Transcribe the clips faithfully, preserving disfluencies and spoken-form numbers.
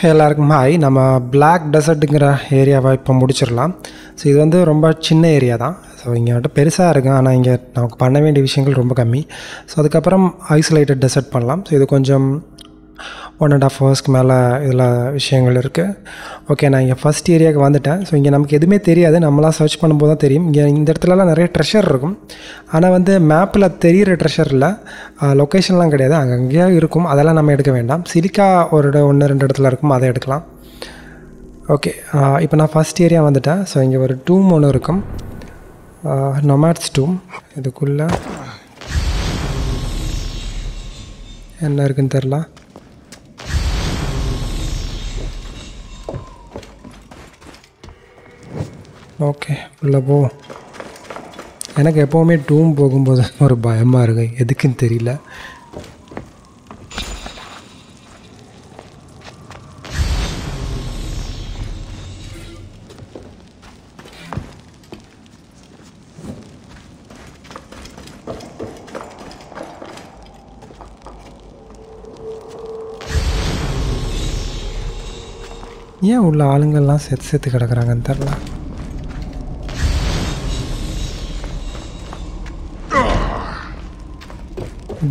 Hey everyone, hi. We are Black Desert area. So, this is a very small area. So, we have a small area, but we have division. So, we have isolated desert. So, this is a one and a half hours. Okay, now first area. So, we have to search for the treasure. But the map is not a treasure. Location is not a treasure. Silica is not a treasure. Okay, now uh, first area vandita. So inge oru tomb one irukum uh, nomads tomb idukulla enna irukku therla okay ulla po enakku epovume tomb pogumbodhu oru bayama irukku edukku therilla. Yeah, all the set set to get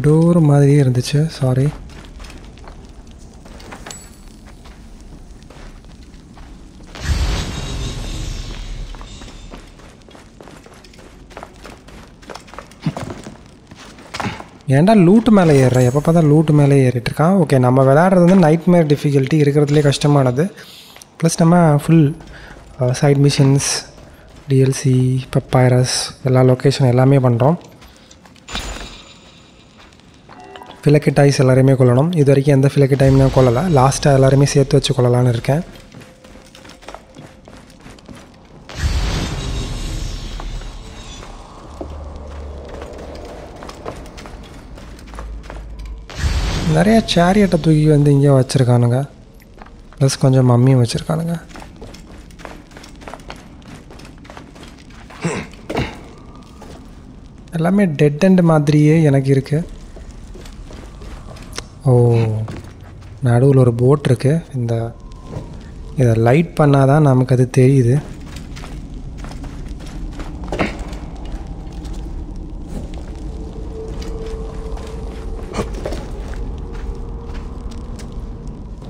door madri irundichu, sorry. ஏண்டா loot மேலே ஏறற எப்ப பார்த்தா loot மேலே ஏறிட்டு இருக்கா. Okay நம்ம விளையாடுறது வந்து நைட்மேர் டிஃபிகல்ட்டி இருக்குறதுலயே கஷ்டமானது. ப்ளஸ் நம்ம full side missions DLC papyrus எல்லா லொகேஷன் எல்லாமே பண்றோம். ஃபிலக்கிடைஸ் எல்லாரையுமே கொல்லணும். இது வரைக்கும் எந்த ஃபிலக்கிடையும் கொல்லல. லாஸ்டா எல்லாரையுமே சேர்த்து வச்சு கொல்லலாம்னு இருக்கேன். நிறைய சேரியட்டை தூக்கி வந்து இங்கே வச்சிருக்கானுங்க. ப்ளஸ் கொஞ்சம் மம்மியும் வச்சிருக்கானுங்க. எல்லாமே டெட் அண்ட் மாதிரியே எனக்கு இருக்கு. ஓ நடுவில் ஒரு போட் இருக்கு. இந்த இதை லைட் பண்ணாதான் நமக்கு அது தெரியுது.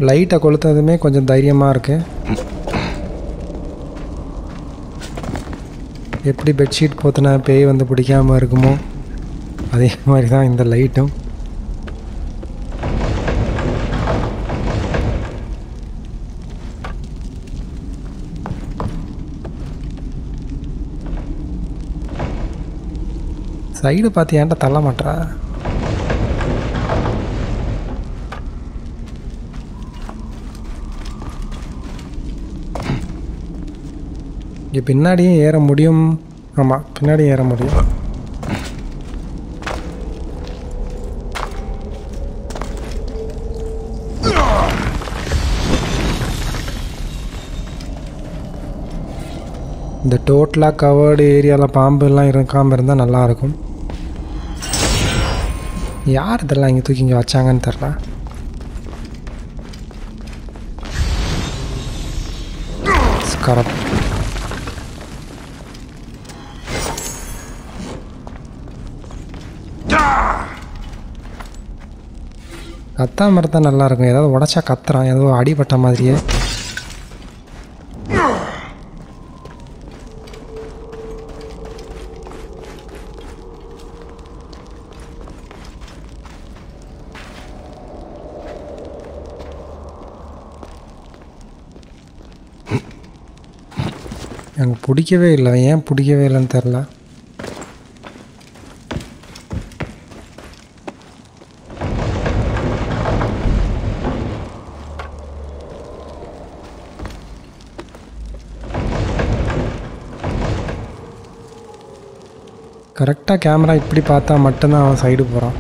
லைட்டை கொளுத்ததுமே கொஞ்சம் தைரியமாக இருக்குது. எப்படி பெட்ஷீட் போத்தினா பேய் வந்து பிடிக்காமல் இருக்குமோ அதே மாதிரி தான் இந்த லைட்டும். சைடு பார்த்து ஏன்டா தள்ள மாட்டா. இங்கே பின்னாடியும் ஏற முடியும். ஆமாம் பின்னாடி ஏற முடியும். இந்த டோட்டலாக கவர்டு ஏரியாவில் பாம்புலாம் இருக்காமல் இருந்தால் நல்லாயிருக்கும். யார் இதெல்லாம் இங்கே தூக்கி இங்கே வச்சாங்கன்னு தெரில. கரெக்ட் கத்தா மரத்தான் நல்லாயிருக்கும். ஏதாவது உடச்சா கத்துறான். ஏதோ அடிபட்ட மாதிரியே. எனக்கு பிடிக்கவே இல்லை. ஏன் பிடிக்கவே இல்லைன்னு தெரில. கரெக்டாக கேமரா இப்படி பார்த்தா மட்டும்தான் அவன் சைடு போகிறான்.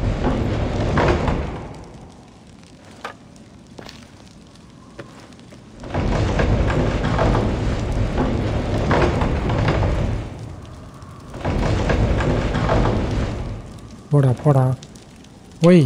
போடா போடா ஒய்.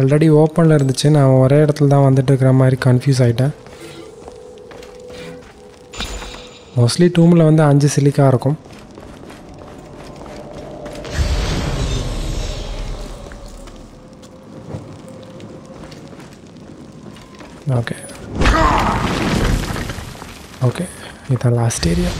ஆல்ரெடி ஓப்பனில் இருந்துச்சு. நான் ஒரே இடத்துல தான் வந்துட்டு இருக்கிற மாதிரி கன்ஃபியூஸ் ஆகிட்டேன். மோஸ்ட்லி டூமில் வந்து அஞ்சு சிலிக்கா இருக்கும். ஓகே ஓகே, இதுதான் last area.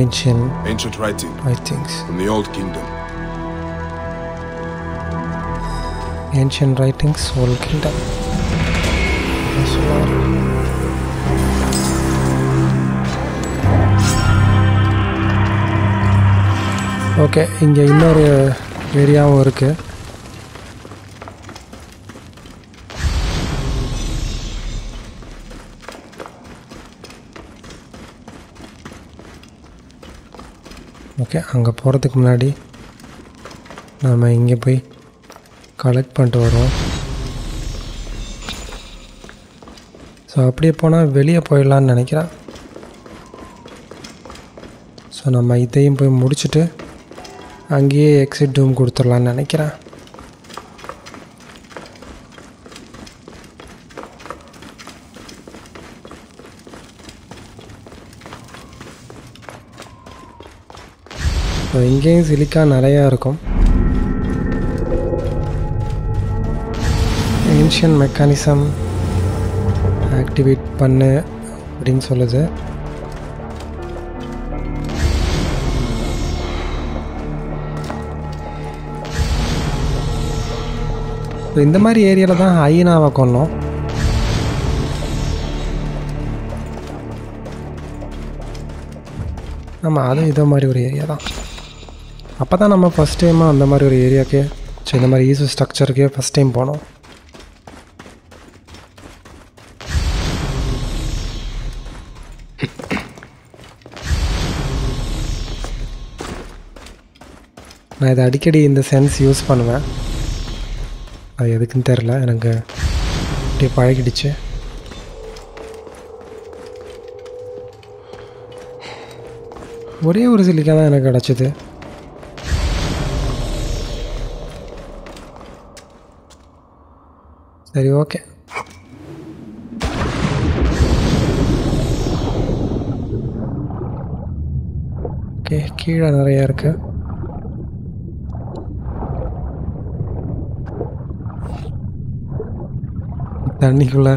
Ancient Ancient writing. Writings. From the Old Kingdom. Ancient writings, Old Kingdom. Okay, இங்கே இன்னொரு ஏரியாவும் இருக்கு. ஓகே, அங்கே போகிறதுக்கு முன்னாடி நாம் இங்கே போய் கலெக்ட் பண்ணிட்டு வரோம். ஸோ அப்படியே போனால் வெளியே போயிடலான்னு நினைக்கிறேன். ஸோ நம்ம இதையும் போய் முடிச்சுட்டு அங்கேயே எக்ஸிட் டூம் கொடுத்துடலான்னு நினைக்கிறேன். ஸோ இங்கேயும் சிலிக்கா நிறையா இருக்கும். ஏன்ஷியன் மெக்கானிசம் ஆக்டிவேட் பண்ணு அப்படின்னு சொல்லுது. ஸோ இந்த மாதிரி ஏரியாவில் தான் ஹைனாவை கொண்டோம். ஆமாம், அதுவும் இதே மாதிரி ஒரு ஏரியா தான். அப்போ தான் நம்ம ஃபஸ்ட் டைமாக அந்த மாதிரி ஒரு ஏரியாவுக்கு, ஸோ இந்த மாதிரி ஈஸி ஸ்ட்ரக்சருக்கே ஃபஸ்ட் டைம் போனோம். நான் இதை அடிக்கடி இந்த சென்ஸ் யூஸ் பண்ணுவேன். அது எதுக்குன்னு தெரில, எனக்கு அப்படியே பழகிடுச்சு. ஒரே ஒரு சிலிக்கா தான் எனக்கு கிடச்சிது. சரி, ஓகே. ஓகே, கீழே நிறையா இருக்கு. தண்ணிக்குள்ளே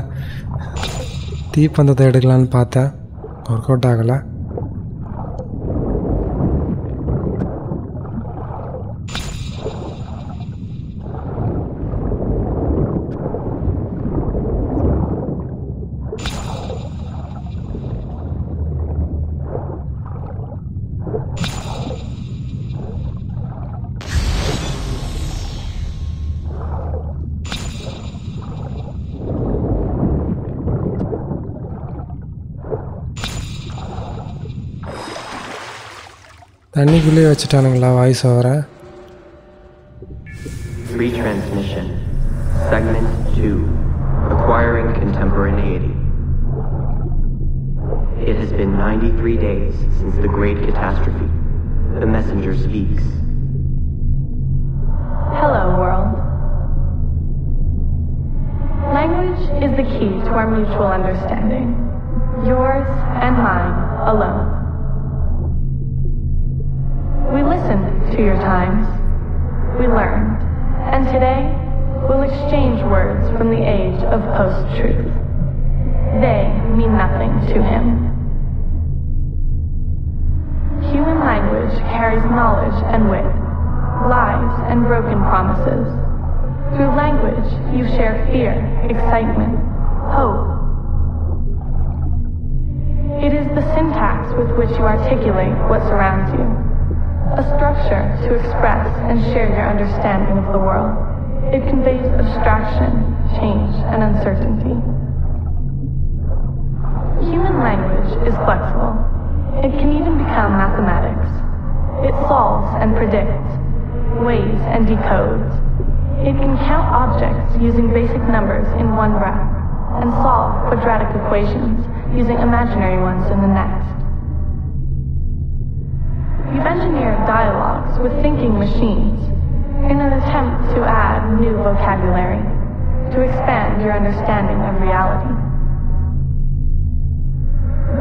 தீப்பந்தத்தை எடுக்கலான்னு பார்த்தேன், ஒர்க் அவுட் ஆகலை. தண்ணிக்குள்ளேயே வச்சுட்டானுங்களா வாய்ஸ் ஓவர? Retransmission segment two, acquiring contemporaneity. It has been ninety-three days since the great catastrophe. The messenger speaks. Hello world. Language is the key to our mutual understanding. Yours and mine alone. To your times, we learned, and today we'll exchange words from the age of post-truth. They mean nothing to him. Human language carries knowledge and wit, lies and broken promises. Through language, you share fear, excitement, hope. It is the syntax with which you articulate what surrounds you. A structure to express and share your understanding of the world. It conveys abstraction, change, and uncertainty. Human language is flexible. It can even become mathematics. It solves and predicts, weighs and decodes. It can count objects using basic numbers in one breath, and solve quadratic equations using imaginary ones in the next. You've engineered dialogues with thinking machines in an attempt to add new vocabulary, to expand your understanding of reality.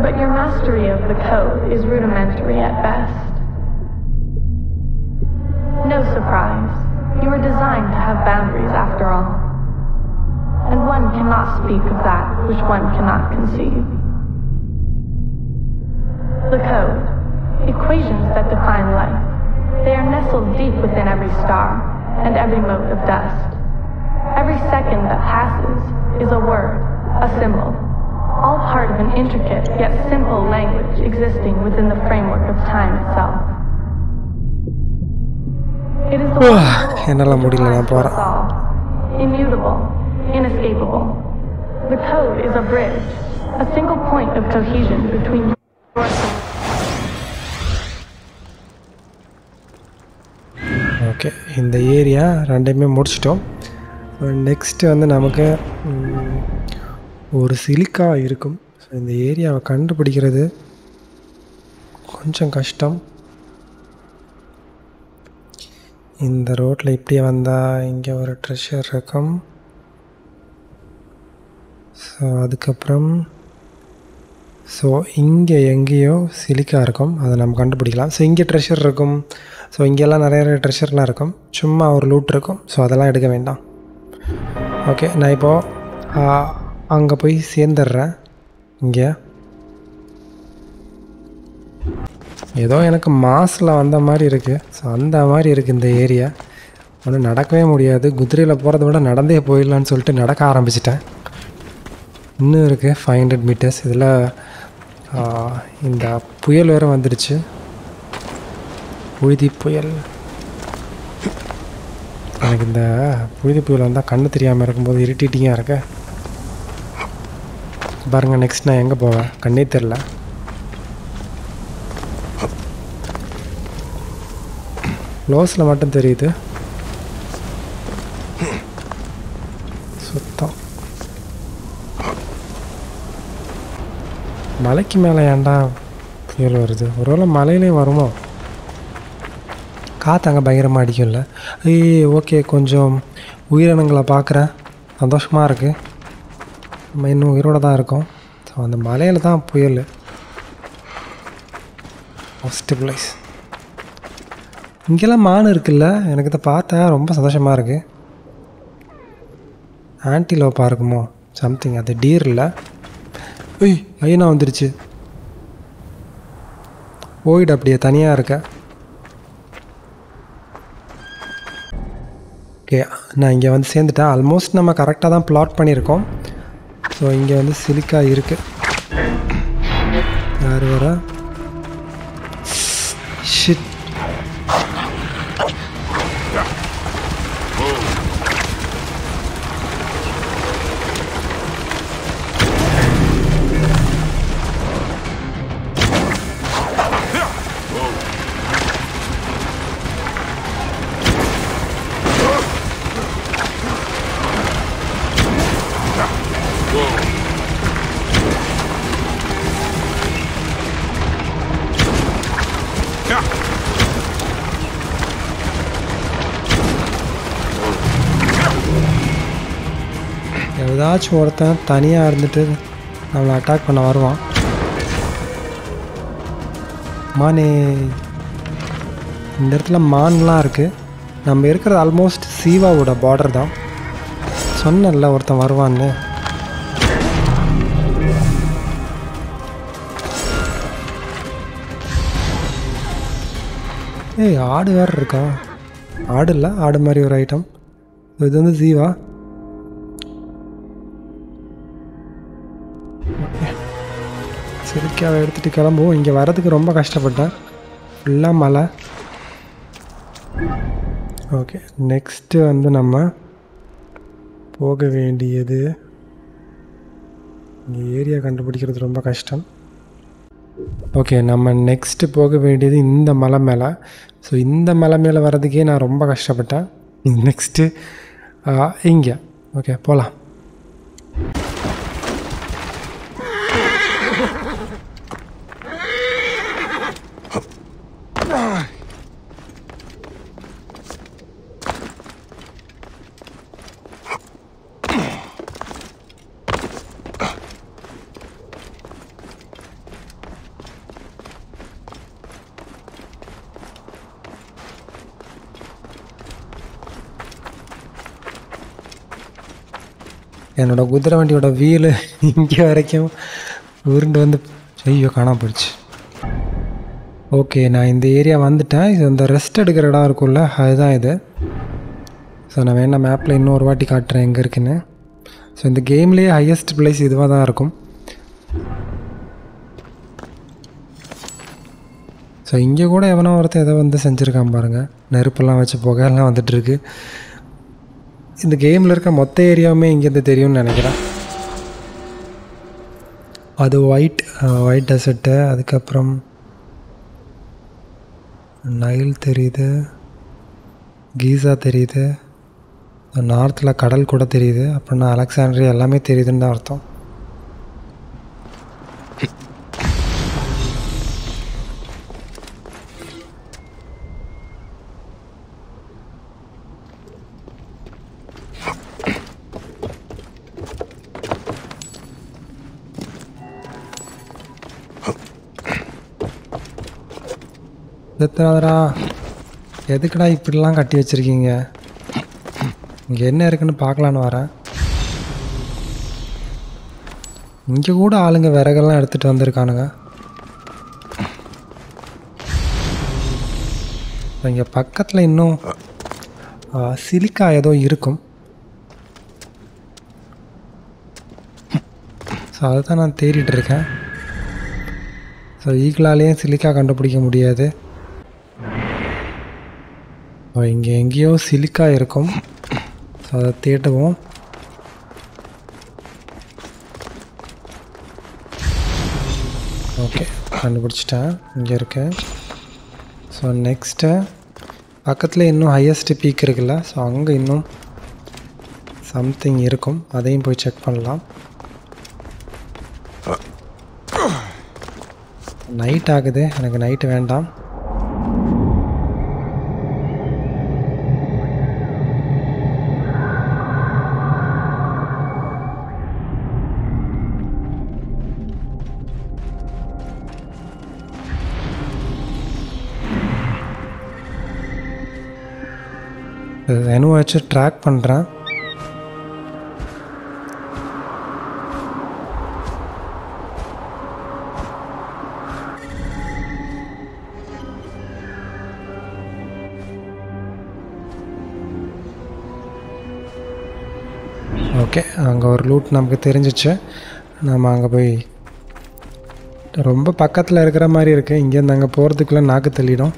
But your mastery of the code is rudimentary at best. No surprise, you were designed to have boundaries after all. And one cannot speak of that which one cannot conceive. The code, equations that define life, they are nestled deep within every star and every mote of dust. Every second that passes is a word, a symbol, all part of an intricate yet simple language existing within the framework of time itself. It is the one which tries to resolve, immutable, inescapable. The code is a bridge, a single point of cohesion between your okay, in the area, randomly modichito. Next வந்து நமக்கு ஒரு silica இருக்கும். So இந்த ஏரியாவை கண்டுபிடிக்கிறது கொஞ்சம் கஷ்டம். இந்த ரோட்ல இப்படியே வந்தா இங்க ஒரு ட்ரெஷர் இருக்கும். சோ அதுக்கு அப்புறம் சோ இங்க எங்கயோ சிலிக்கா இருக்கும். அதை நம்ம கண்டுபிடிக்கலாம். சோ இங்க ட்ரெஷர் இருக்கும். சோ இங்க எல்லாம் நிறைய ட்ரெஷர்லாம் இருக்கும். சும்மா ஒரு லூட் இருக்கும். சோ அதெல்லாம் எடுக்க வேண்டாம். Okay, நான் இப்போ அங்க போய் சேர்ந்துறேன். இங்க ஏதோ எனக்கு மாஸ்ல வந்த மாதிரி இருக்கு. சோ அந்த மாதிரி இருக்கு இந்த ஏரியா. ஒண்ணு நடக்கவே முடியாது. குதிரையில போறத விட நடந்தே போயிடலாம்னு சொல்லிட்டு நடக்க ஆரம்பிச்சிட்டேன். இன்னும் இருக்கு five hundred meters. இதுல இந்த புயல் வேற வந்துருச்சு. புழுதி புயல். எனக்கு இந்த புழுதி புயல் வந்தால் கண்ணு தெரியாமல் இருக்கும்போது இரிட்டேட்டிங்காக இருக்கு. பாருங்கள் நெக்ஸ்ட் நான் எங்கே போவேன் கண்ணே தெரில. க்ளோஸில் மட்டும் தெரியுது. சுத்தம் மலைக்கு மேலே ஏண்டா புயல் வருது? ஒருவேளை மலையிலையும் வருமோ? காற்று அங்கே பயங்கரமாக அடிக்கும்ல. ஏய் ஓகே, கொஞ்சம் உயிரினங்களை பார்க்குறேன், சந்தோஷமாக இருக்குது. நம்ம இன்னும் உயிரோடு தான் இருக்கோம். ஸோ அந்த மலையில் தான் புயல். ஃபஸ்ட்டு பிளேஸ் இங்கெல்லாம் மான் இருக்குல்ல, எனக்கு இதை பார்த்தா ரொம்ப சந்தோஷமாக இருக்குது. ஆன்டிலோப்பாக இருக்குமோ சம்திங், அது டீர் இல்லை. ஏய் ஐயனா வந்துருச்சு. போயிடு, அப்படியே தனியாக இருக்க. ஓகே, நான் இங்கே வந்து சேர்ந்துட்டேன். ஆல்மோஸ்ட் நம்ம கரெக்டாக தான் பிளாட் பண்ணியிருக்கோம். ஸோ இங்கே வந்து சிலிக்கா இருக்குது. யார் வர ஷிட் ஏதாச்சும் ஒருத்தன் தனியாக இருந்துட்டு நம்மளை அட்டாக் பண்ண வருவான். மானே, இந்த இடத்துல மான்லாம் இருக்குது. நம்ம இருக்கிறது ஆல்மோஸ்ட் சீவாவோட பார்டர் தான். சொன்னல ஒருத்தன் வருவான்னு. ஏய் ஆடு வேறு இருக்கா? ஆடு இல்லை, ஆடு மாதிரி ஒரு ஐட்டம். இது வந்து சீவா. சிலிக்காவை எடுத்துகிட்டு கிளம்புவோம். இங்கே வர்றதுக்கு ரொம்ப கஷ்டப்பட்டேன். ஃபுல்லாக மழை. ஓகே, நெக்ஸ்ட்டு வந்து நம்ம போக வேண்டியது இங்கே ஏரியா கண்டுபிடிக்கிறது ரொம்ப கஷ்டம். ஓகே, நம்ம நெக்ஸ்ட்டு போக வேண்டியது இந்த மலை மேலே. ஸோ இந்த மலை மேலே வர்றதுக்கே நான் ரொம்ப கஷ்டப்பட்டேன். Next uh, India. Okay, Pola. என்னோட குதிரை வண்டியோட வீல் இங்கே வரைக்கும் உருண்டு வந்து ஐயோ காணாம போயிடுச்சு. ஓகே, நான் இந்த ஏரியா வந்துட்டேன். இது அந்த ரெஸ்ட் எடுக்கிற இடம் இருக்கும்ல, அதுதான் இது. ஸோ நான் வேணா மேப்பில் இன்னொரு வாட்டி காட்டுறேன் எங்கே இருக்குன்னு. ஸோ இந்த கேம்லேயே ஹையஸ்ட் பிளேஸ் இதுவாக தான் இருக்கும். ஸோ இங்கே கூட எவனோ ஒருத்தர் எதை வந்து செஞ்சுருக்கான் பாருங்கள், நெருப்பெல்லாம் வச்சு புகையெல்லாம் வந்துட்டுருக்கு. இந்த கேமில் இருக்க மொத்த ஏரியாவுமே இங்கேருந்து தெரியும்னு நினைக்கிறேன். அது ஒயிட் ஒயிட் டெசர்ட்டு, அதுக்கப்புறம் நைல் தெரியுது, கீசா தெரியுது, நார்த்தில் கடல் கூட தெரியுது. அப்படின்னா அலெக்சாண்ட்ரியா எல்லாமே தெரியுதுன்னு தான் அர்த்தம். தத்ராதரா எதுக்குடா இப்படிலாம் கட்டி வச்சுருக்கீங்க? இங்கே என்ன இருக்குன்னு பார்க்கலான்னு வரேன். இங்கே கூட ஆளுங்க விறகெல்லாம் எடுத்துகிட்டு வந்திருக்கானுங்க. இங்கே பக்கத்தில் இன்னும் சிலிக்கா ஏதோ இருக்கும். ஸோ அதை தான் நான் தேடிட்டுருக்கேன். ஸோ ஈக்குவலாலேயும் சிலிக்கா கண்டுபிடிக்க முடியாது. இங்கே எங்கேயோ சிலிக்கா இருக்கும். ஸோ அதை தேடுவோம். ஓகே, கண்டுபிடிச்சிட்டேன். இங்கே இருக்கு. ஸோ நெக்ஸ்ட்டு பக்கத்தில் இன்னும் ஹையஸ்ட் பீக் இருக்குல்ல, ஸோ அங்கே இன்னும் சம்திங் இருக்கும். அதையும் போய் செக் பண்ணலாம். நைட் ஆகுது, எனக்கு நைட்டு வேண்டாம். என்னவோ வச்சு ட்ராக் பண்ணுறேன். ஓகே, அங்கே ஒரு லூட் நமக்கு தெரிஞ்சிச்சு. நம்ம அங்கே போய் ரொம்ப பக்கத்தில் இருக்கிற மாதிரி இருக்குது. இங்கேருந்து அங்கே போகிறதுக்குள்ளே நாக்கு தள்ளிடும்.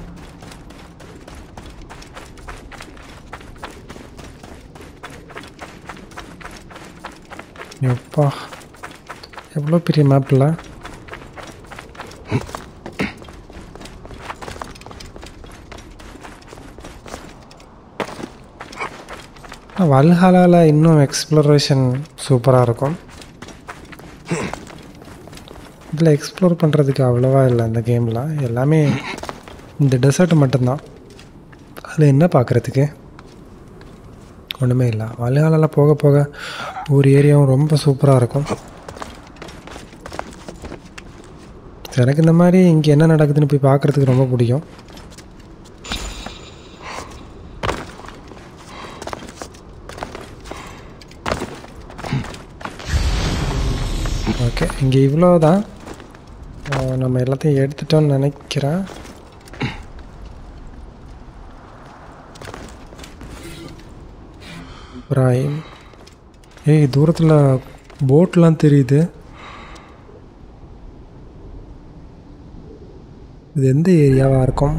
எப்பா எவ்வளோ பெரிய மேப்பில். வல்ஹாலாவில் இன்னும் எக்ஸ்ப்ளோரேஷன் சூப்பராக இருக்கும். இதில் எக்ஸ்ப்ளோர் பண்ணுறதுக்கு அவ்வளோவா இல்லை இந்த கேமில். எல்லாமே இந்த டெசர்ட் மட்டும்தான். அதில் என்ன பார்க்குறதுக்கு ஒன்றுமே இல்லை. வல்ஹாலாவில் போக போக ஒரு ஏரியாவும் ரொம்ப சூப்பராக இருக்கும். எனக்கு இந்த மாதிரி இங்கே என்ன நடக்குதுன்னு போய் பார்க்குறதுக்கு ரொம்ப பிடிக்கும். ஓகே, இங்கே இவ்வளோ தான். நம்ம எல்லாத்தையும் எடுத்துட்டோம்னு நினைக்கிறேன். பிராயம் ஏய், தூரத்தில் போட்லாம் தெரியுது. இது எந்த ஏரியாவாக இருக்கும்?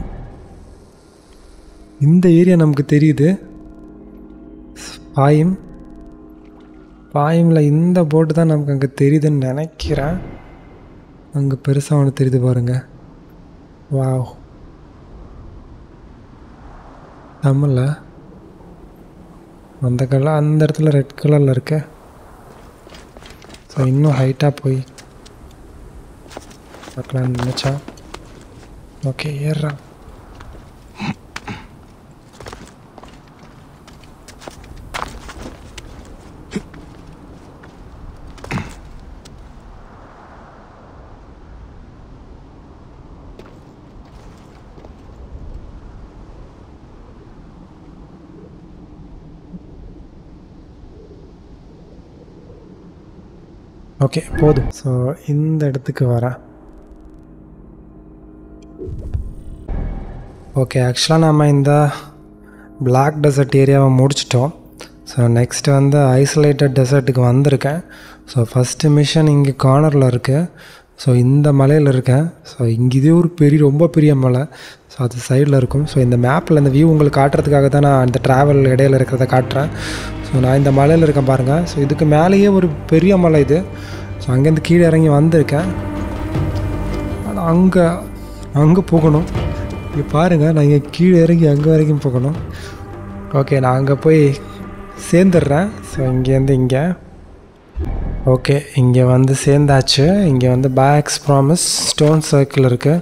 இந்த ஏரியா நமக்கு தெரியுது. பாயம் பாயமில் இந்த போட்டு தான் நமக்கு அங்கே தெரியுதுன்னு நினைக்கிறேன். அங்கே பெருசாக ஒன்று தெரியுது பாருங்கள். வாவ், தமிழில் அந்த கலர் அந்த இடத்துல ரெட் கலர்ல இருக்கு சோ இன்னும் ஹைட்டா போய் பார்க்கலாம் நினைச்சா ஓகே ஏறா Okay, so in the eduttukku Okay, actually nama indha Black Desert area mudichitom. So next on the isolated desert ku vandiruken. So first mission inga corner la irukku. So indha malai la iruken. So inga idhu or periya romba periya malai. So at the side la irukum. So in the map la indha view ungalku kaatradhukaga than na indha travel edeyla irukradha kaatran. So நான் இந்த மலையில இருக்கேன் பாருங்க so இதுக்கு மேலயே ஒரு பெரிய மலை இது சோ அங்க இருந்து கீழ இறங்கி வந்திருக்கேன் அங்க அங்க போகணும் இங்க பாருங்க நான் இங்க கீழ இறங்கி அங்க வரைக்கும் போகணும் ஓகே நான் அங்க போய் சேர்ந்துறேன் சோ இங்க இருந்து இங்க ஓகே இங்க வந்து சேர்ந்தாச்சு இங்க வந்து Bayek's Promise ஸ்டோன் சர்க்கிள் இருக்கு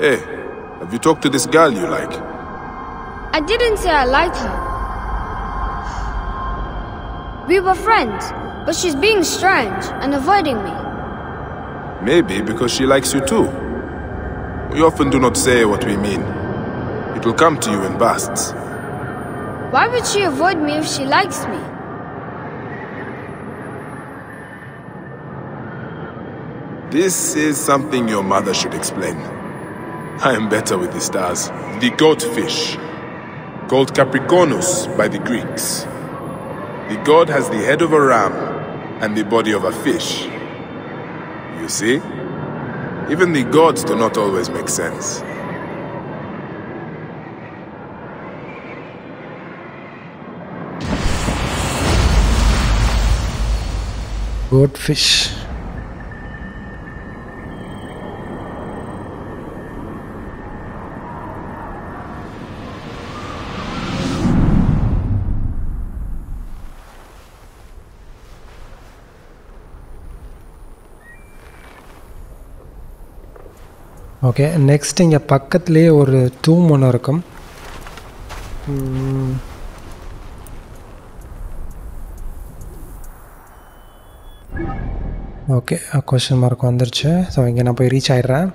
Hey, have you talked to this girl you like? I didn't say I liked her. We were friends, but she's being strange and avoiding me. Maybe because she likes you too. We often do not say what we mean. It will come to you in bursts. Why would she avoid me if she likes me? This is something your mother should explain. I am better with the stars. The goldfish, called Capricornus by the Greeks. The god has the head of a ram and the body of a fish. You see? Even the gods do not always make sense. Goldfish. Okay, next inga pakkathile oru tomb one irukum okay a question mark vandirchu so inga na poi reach aidren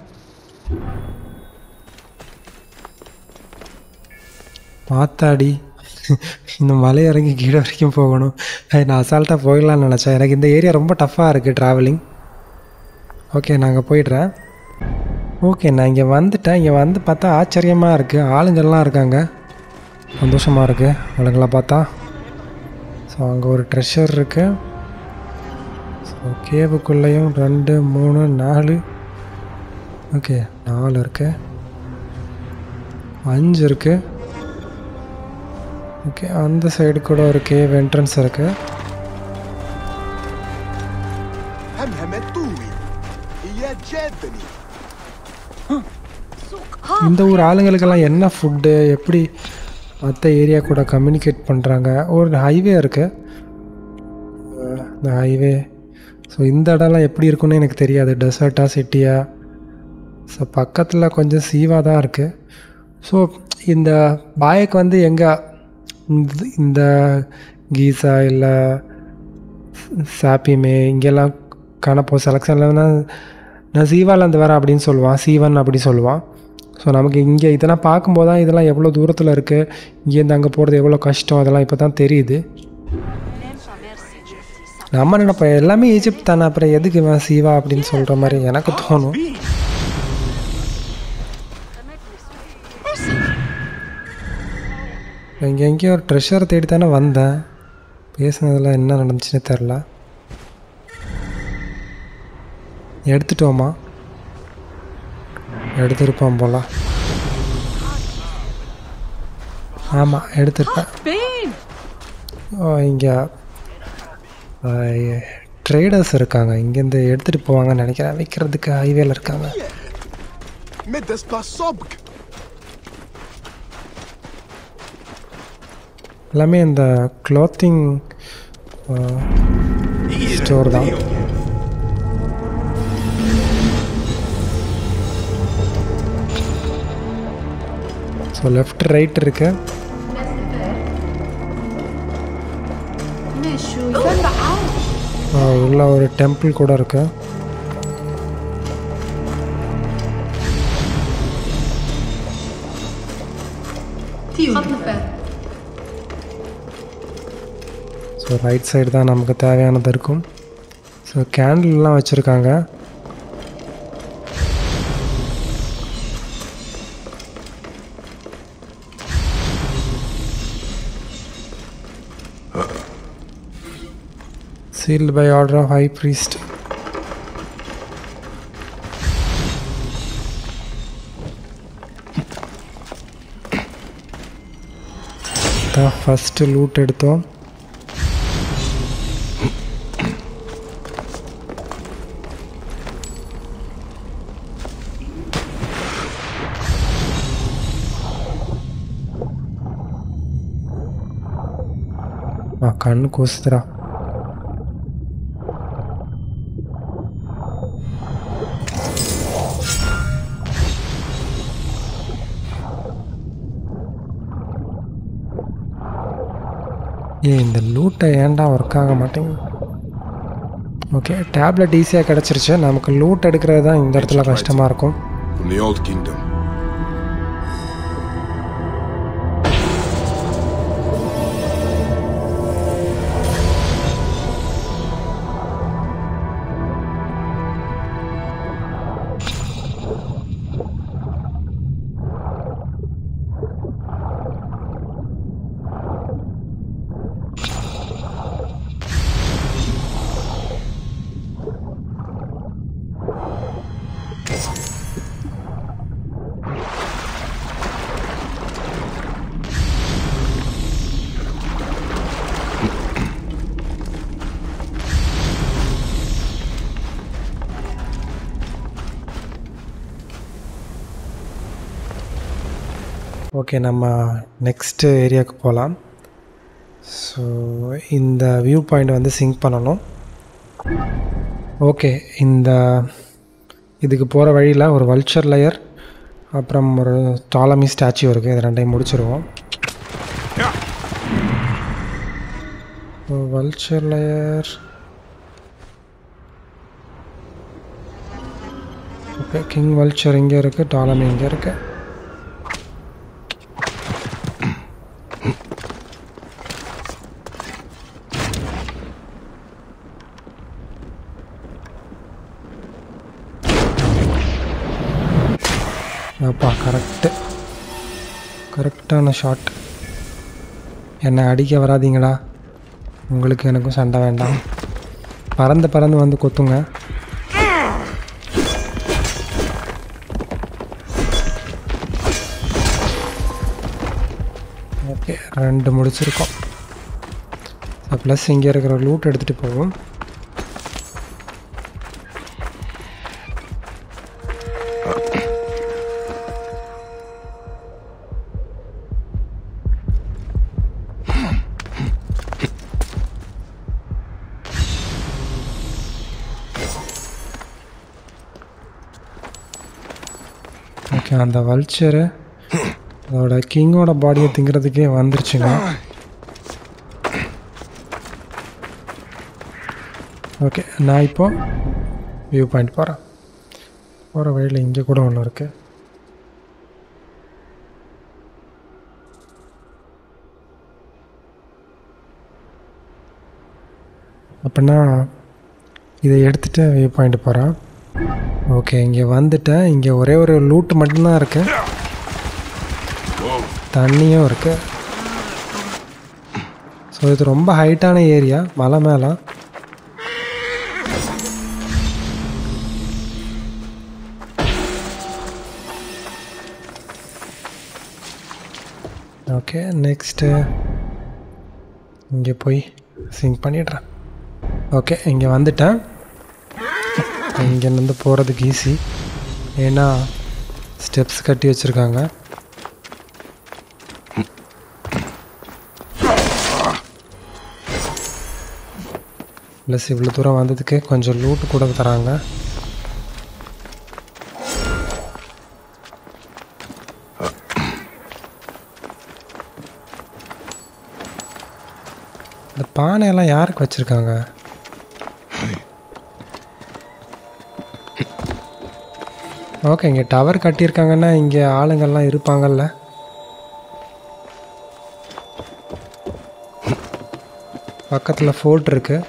paatadi இந்த மலை இறங்கி கீழ வரைக்கும் போகணும் நான் அசால்ட்டா போகலாம்னு நினைச்சேன் எனக்கு இந்த ஏரியா ரொம்ப டஃபா இருக்கு டிராவலிங் ஓகே நாங்க போய்டறேன் ஓகே நான் இங்க வந்துட்டேன் இங்க வந்து பார்த்தா ஆச்சரியமா இருக்கு ஆளுங்க எல்லாம் இருக்காங்க சந்தோஷமா இருக்கு ஆளுங்கள பார்த்தா சோ அங்க ஒரு ட்ரெஷர் இருக்கு சோ கேவுக்குள்ளேயும் two three four okay four இருக்கு five இருக்கு ஓகே அந்த சைடு கூட ஒரு கேவ் என்ட்ரன்ஸ் இருக்கு இந்த ஊர் ஆளுங்களுக்கு எல்லாம் என்ன ஃபுட் எப்படி அந்த ஏரியா கூட கம்யூனிகேட் பண்றாங்க ஒரு ஹைவே இருக்கு அந்த ஹைவே சோ இந்த இடம்லாம் எப்படி இருக்கும்னு எனக்கு தெரியாது டெசர்ட்டா சிட்டியா சோ பக்கத்துல கொஞ்சம் சீவா தான் இருக்கு சோ இந்த Bayek வந்து எங்க இந்த கீசா இல்ல சாபிமே இங்கலாம் காணப்போ செலக்ஷன்லனா நான் சீவால அந்த வர அப்படினு சொல்வான் சீவன் அப்படி சொல்வான் சோ நமக்கு இங்க இதنا பாக்கும்போது தான் இதெல்லாம் எவ்வளவு தூரத்துல இருக்கு இங்க இருந்து அங்க போறது எவ்வளவு கஷ்டம் அதெல்லாம் இப்பதான் தெரியுது நம்ம நினைப்ப எல்லாமே ஈஜிப்ட் தான அப்புறம் எதுக்கு நான் சீவா அப்படினு சொல்ற மாதிரி எனக்கு தோணும் நான் இங்கே எங்கேயோ ஒரு ட்ரெஷர் தேடி தானே வந்தேன். பேசுனதெல்லாம் என்ன நடந்துச்சுன்னு தெரில. எடுத்துட்டோமா? எடுத்துருப்போம் போல. ஆமாம் எடுத்துருப்பேன். ஓ இங்கே ட்ரேடர்ஸ் இருக்காங்க. இங்கேருந்து எடுத்துகிட்டு போவாங்கன்னு நினைக்கிறேன். விற்கிறதுக்கு ஹைவேல இருக்காங்க. எல்லாமே இந்த க்ளாத்திங் ஸ்டோர் தான். ஸோ லெஃப்ட் ரைட் இருக்கு. உள்ள ஒரு டெம்பிள் கூட இருக்கு. ஸோ ரைட் சைடு தான் நமக்கு தேவையானது இருக்கும். ஸோ கேண்டில்லாம் வச்சுருக்காங்க. Sealed by order of High Priest. The first loot edthom. Ah, kannu kosthra. ஏ இந்த லூட்டை ஏன்டா ஒர்க் ஆக மாட்டேங்குது? ஓகே டேப்லெட் ஈஸியாக கிடச்சிருச்சு. நமக்கு லூட் எடுக்கிறது தான் இந்த இடத்துல கஷ்டமாக இருக்கும். ஓகே நம்ம நெக்ஸ்ட்டு ஏரியாவுக்கு போகலாம். ஸோ இந்த வியூ பாயிண்ட் வந்து சிங்க் பண்ணணும். ஓகே இந்த இதுக்கு போகிற வழியில் ஒரு வல்ச்சர் லேயர் அப்புறம் ஒரு டாலமி ஸ்டாச்சு இருக்குது. இது ரெண்டையும் முடிச்சிருவோம். Vulture layer okay. King vulture இங்கே இருக்குது, டாலமி இங்கே இருக்குது. அப்பா கரெக்டு கரெக்டான ஷாட். என்னை அடிக்க வராதிங்களா? உங்களுக்கு எனக்கும் சண்டை வேண்டாம். பறந்து பறந்து வந்து கொத்துங்க. ஓகே ரெண்டு முடிச்சிருக்கோம். ப்ளஸ் இங்கே இருக்கிற லூட் எடுத்துகிட்டு போவோம். அந்த வல்ச்சரு அதோட கிங்கோட பாடியை திங்கிறதுக்கே வந்துருச்சுங்க. ஓகே நான் இப்போ வியூ பாயிண்ட் போகிறேன். போகிற வழியில் இங்கே கூட ஒன்று இருக்குது. அப்படின்னா இதை எடுத்துகிட்டு வியூ பாயிண்ட் போகிறேன். ஓகே இங்கே வந்துட்டேன். இங்கே ஒரே ஒரு லூட்டு மட்டும்தான் இருக்குது. தண்ணியும் இருக்குது. So it's a very height area, mala mala. Okay, next inge poi sync panidra. Okay, inge vanditen inge nanda poradhukku easy ena steps katti vechirukanga. Plus ivlo thooram vandadhukku konja loot kuda tharanga. பானை எல்லாம் யாருக்கு வச்சிருக்காங்க? Okay, இங்கே tower கட்டியிருக்காங்கன்னா இங்கே ஆளுங்கள்லாம் இருப்பாங்கல்ல. பக்கத்தில் fort இருக்கு.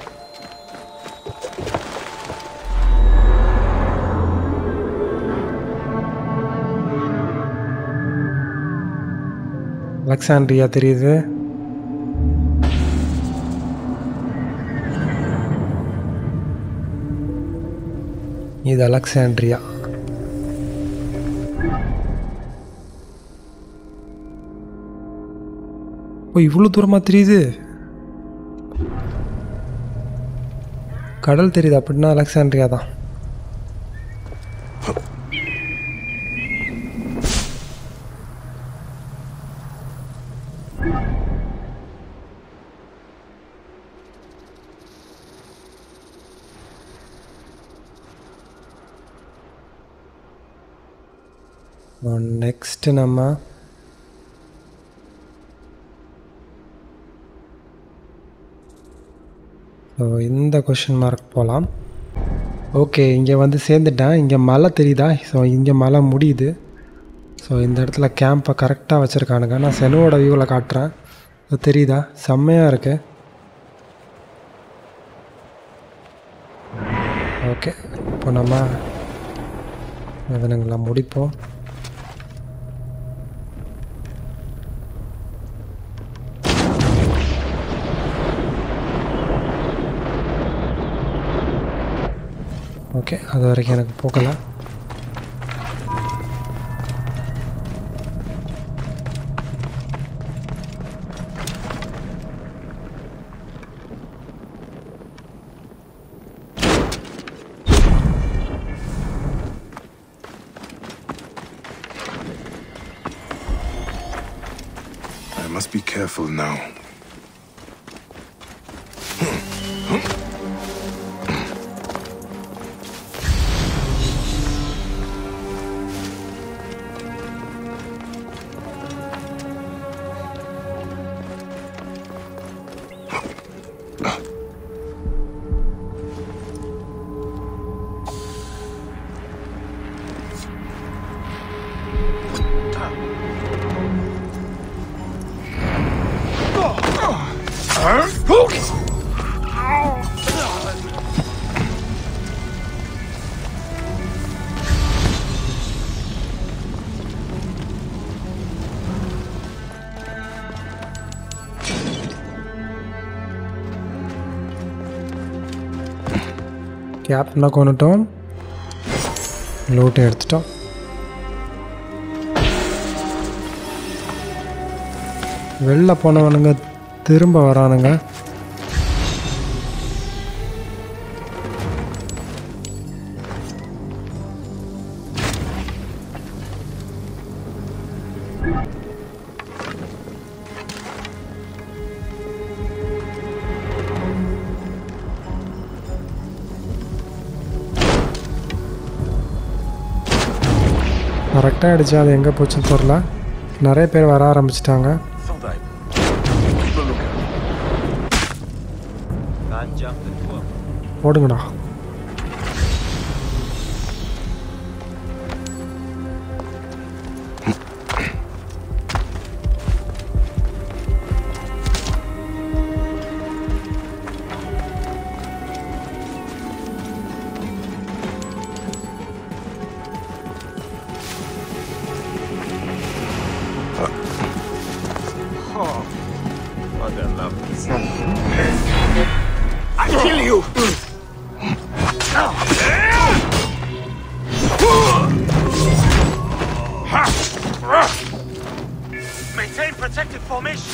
Alexandria தெரியுது. இது அலெக்சாண்ட்ரியா. ஓ, இவ்வளோ தூரமாக தெரியுது. கடல் தெரியுது அப்படின்னா அலெக்சாண்ட்ரியா தான். Next நம்ம இந்த கொஸ்டின் மார்க் போகலாம். ஓகே, இங்கே வந்து சேர்ந்துட்டேன். இங்கே மலை தெரியுதா? ஸோ இங்கே மலை முடியுது. ஸோ இந்த இடத்துல கேம்பை கரெக்டாக வச்சுருக்கானுங்க. நான் செனோட வியூவில் காட்டுறேன். ஸோ தெரியுதா? செம்மையாக இருக்குது. ஓகே, இப்போ நம்ம அதனங்களா முடிப்போம். ஓகே, அது வரைக்கும் எனக்கு போகலாம். I must be careful now. கேப்னா கொண்டுட்டோம், லூட்டை எடுத்துட்டோம். வெளில போனவனுங்க திரும்ப வரானுங்க. கரெக்டாக அடிச்சா அது எங்கே போச்சுன்னு தெரில. நிறைய பேர் வர ஆரம்பிச்சிட்டாங்க. ஓடுங்கடா. Oh, I don't love this. formation.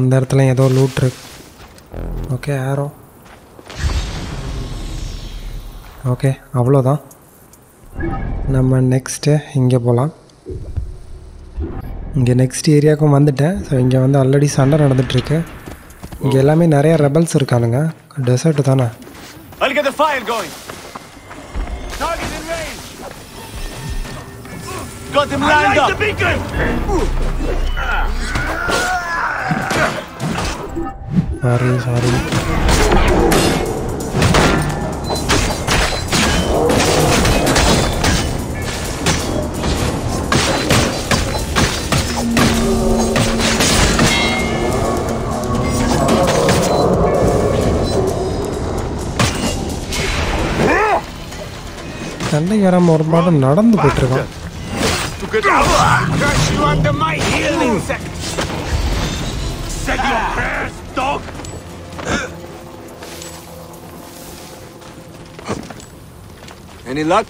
அந்த இடத்துல ஏதோ லூட் இருக்கு. ஓகே ஆரோ. ஓகே அவ்வளோதான். நம்ம நெக்ஸ்ட்டு இங்கே போகலாம். இங்கே நெக்ஸ்ட் ஏரியாவுக்கும் வந்துட்டேன். ஸோ இங்கே வந்து ஆல்ரெடி சண்டை நடந்துகிட்ருக்கு. இங்கே எல்லாமே நிறையா ரெபல்ஸ் இருக்கானுங்க. டெசர்ட்டு தானே. Sorry, sorry. சண்டை வராம ஒரு பாடம் நடந்து போயிட்டு இருக்கான். Dog. Any luck?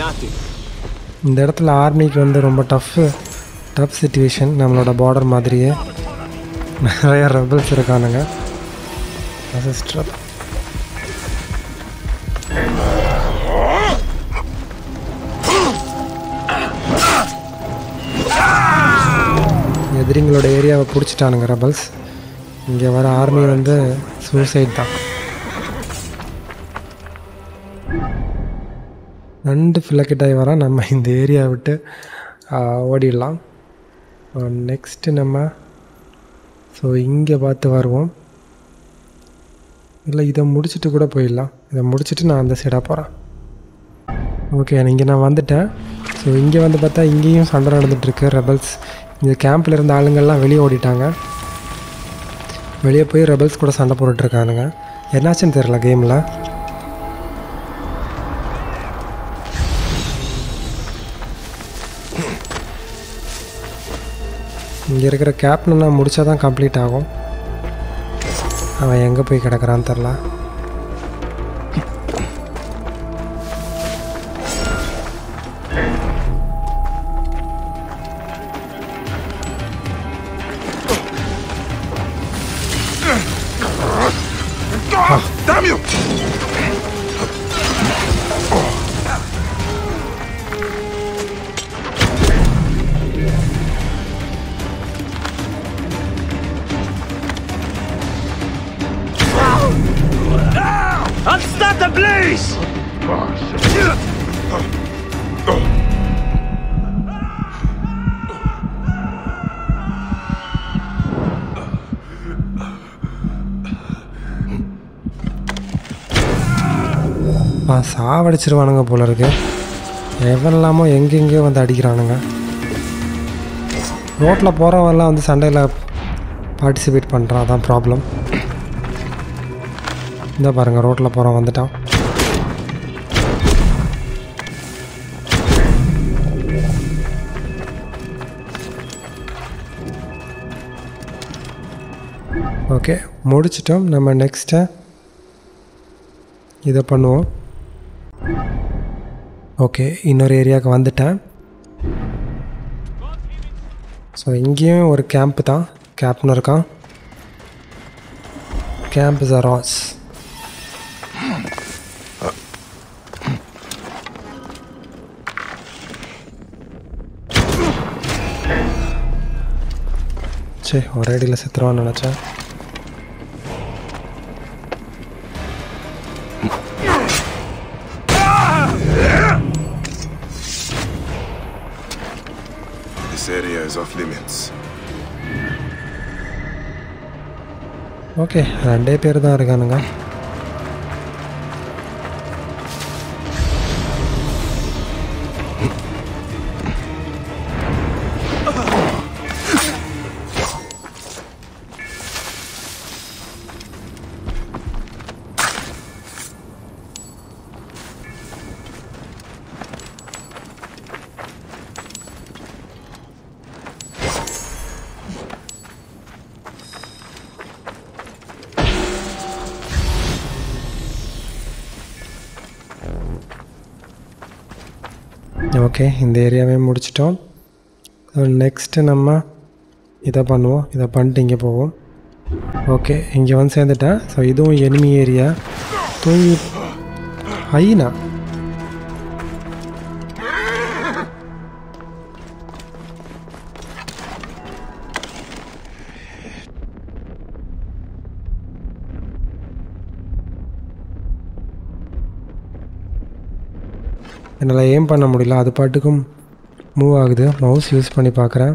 Nothing. இந்த இடத்துல ஆர்மிக்கு வந்து ரொம்ப டஃப் டஃப் சிச்சுவேஷன். நம்மளோட பார்டர் மாதிரியே நிறைய ரெபல்ஸ் இருக்கானுங்க. சிஸ்டர் எதிரிங்களோட ஏரியாவை பிடிச்சிட்டானுங்க ரெபல்ஸ். இங்கே வர ஆர்மி வந்து சூசைட் தான். ரெண்டு ஃபிலக்கெட்டாகி வர நம்ம இந்த ஏரியா விட்டு ஓடிடலாம். நெக்ஸ்ட்டு நம்ம ஸோ இங்கே பார்த்து வருவோம். இல்லை இதை முடிச்சுட்டு கூட போயிடலாம். இதை முடிச்சுட்டு நான் அந்த சைடாக போகிறேன். ஓகே இங்கே நான் வந்துட்டேன். ஸோ இங்கே வந்து பார்த்தா இங்கேயும் சண்டை நடந்துகிட்ருக்கு. ரெபல்ஸ் இந்த கேம்பில் இருந்த ஆளுங்கள்லாம் வெளியே ஓடிட்டாங்க. வெளியே போய் ரெபல்ஸ் கூட சண்டை போட்டுட்ருக்கானுங்க. என்னாச்சுன்னு தெரியல கேமில். இங்கே இருக்கிற கேப்டனா முடித்தா தான் கம்ப்ளீட் ஆகும். அவன் எங்கே போய் கிடக்கிறான்னு தெரில. சாவடிச்சிருவானுங்க போல இருக்கு. எவன்லாமோ எங்கெங்கேயோ வந்து அடிக்கிறானுங்க. ரோட்டில் போகிறவெல்லாம் வந்து சண்டையில் பார்ட்டிசிபேட் பண்ணுறான். அதான் ப்ராப்ளம். இந்த பாருங்கள் ரோட்டில் போகிறவன் வந்துட்டான். ஓகே முடிச்சிட்டோம். நம்ம நெக்ஸ்ட்டு இதை பண்ணுவோம். ஓகே இன்னொரு ஏரியாவுக்கு வந்துட்டேன். ஸோ இங்கேயும் ஒரு கேம்ப்பு தான். கேம்ப்னு இருக்கான். Camp is arrows. சரி ஒரே அடியில் செத்துருவான்னு நினச்சேன். Off limits. Okay, ரெண்டே பேர் தான் இருக்கானுங்க. ओके இந்த ஏரியாவே முடிச்சிட்டோம் சோ நெக்ஸ்ட் நம்ம இத பண்ணுவோம் இத பண்ணிட்டு இங்க போவோம் ஓகே இங்க வந்து சேர்ந்துட்டா சோ இதுவும் எனிமி ஏரியா தூங்கி ஐனா என்னால ஏம் பண்ண முடியல அது பாட்டுக்கும் மூவ் ஆகுது மவுஸ் யூஸ் பண்ணி பார்க்கறேன்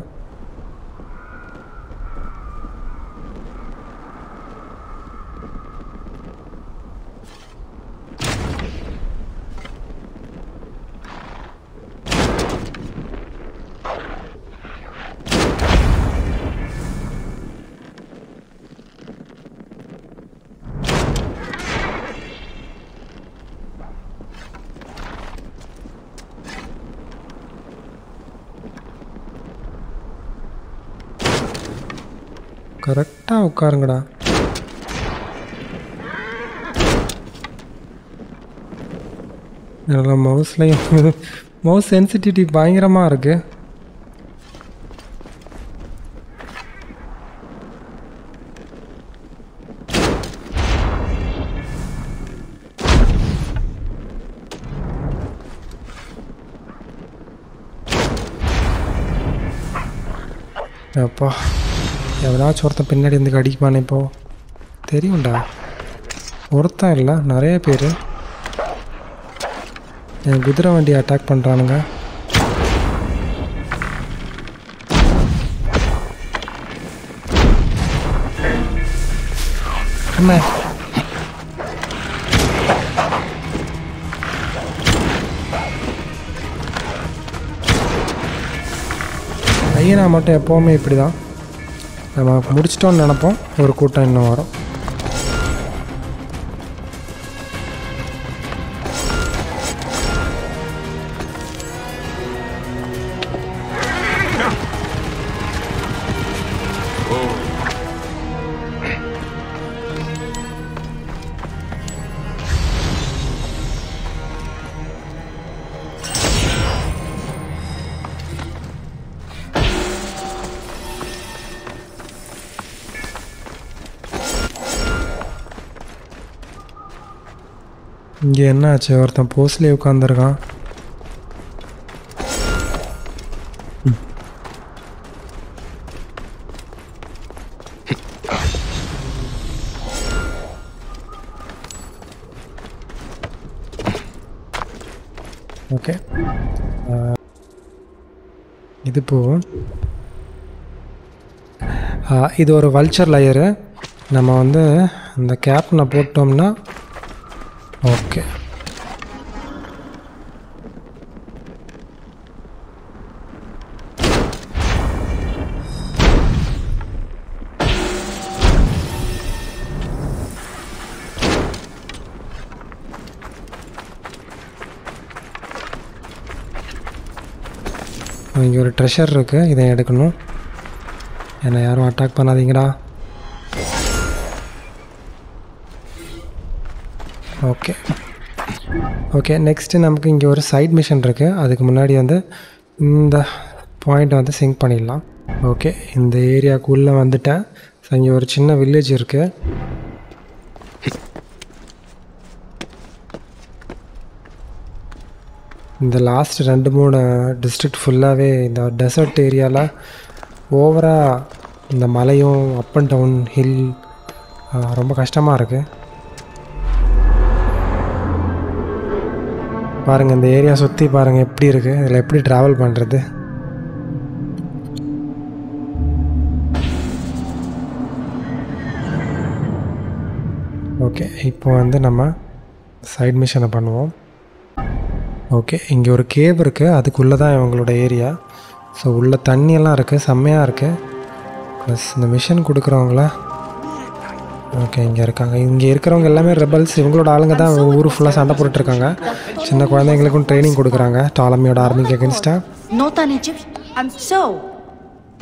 கரெக்ட்டா உட்காருங்கடா நல்ல மவுஸ்லயும் மவுஸ் சென்சிட்டிவிட்டி பயங்கரமா இருக்கு அப்பா எவனாச்சும் ஒருத்தன் பின்னாடி இருந்து அடிப்பானே இப்போ தெரியும்டா ஒருத்தன் இல்லை நிறைய பேர் என் குதிரை வண்டியை அட்டாக் பண்ணுறானுங்க அம்மா ஐயனா மட்டும் எப்போவுமே இப்படி தான் நம்ம முடிச்சிட்டோம்னு நினைப்போம் ஒரு கூட்டம் இன்னும் வரும் இங்கே என்ன ஆச்சு ஒருத்தன் போஸ்ட்லேயே உட்காந்துருக்கான் ஓகே இது போகும் இது ஒரு வல்ச்சர் லேயரு நம்ம வந்து இந்த கேப்னை போட்டோம்னா ஓகே இங்கே ஒரு ட்ரெஷர் இருக்குது இதை எடுக்கணும் என்னை யாரும் அட்டாக் பண்ணாதீங்கடா ஓகே ஓகே நெக்ஸ்ட்டு நமக்கு இங்கே ஒரு சைட் மிஷன் இருக்குது அதுக்கு முன்னாடி வந்து இந்த பாயிண்ட்டை வந்து சிங்க் பண்ணிடலாம் ஓகே இந்த ஏரியாவுக்குள்ளே வந்துட்டேன் ஸோ இங்கே ஒரு சின்ன வில்லேஜ் இருக்குது இந்த லாஸ்ட் ரெண்டு மூணு டிஸ்ட்ரிக்ட் ஃபுல்லாகவே இந்த டெசர்ட் ஏரியாவில் ஓவராக இந்த மலையும் அப் அண்ட் டவுன் ஹில் ரொம்ப கஷ்டமாக இருக்குது பாருங்கள் இந்த ஏரியா சுற்றி பாருங்கள் எப்படி இருக்குது இதில் எப்படி ட்ராவல் பண்ணுறது ஓகே இப்போ வந்து நம்ம சைட் மிஷனை பண்ணுவோம் ஓகே இங்கே ஒரு கேவ் இருக்குது அதுக்குள்ளே தான் இவங்களோட ஏரியா ஸோ உள்ளே தண்ணியெல்லாம் இருக்குது செம்மையாக இருக்குது ப்ளஸ் இந்த மிஷன் கொடுக்குறவங்களா ஓகே இங்கே இருக்காங்க இங்கே இருக்கிறவங்க எல்லாமே ரெபல்ஸ் இவங்களோட ஆளுங்க தான் ஊர் ஃபுல்லாக சண்டை போட்டுட்ருக்காங்க சின்ன குழந்தைங்களுக்கும் ட்ரைனிங் கொடுக்குறாங்க டாலமியோட ஆர்மிக்கு அகேன்ஸ்டாக northern Egypt and so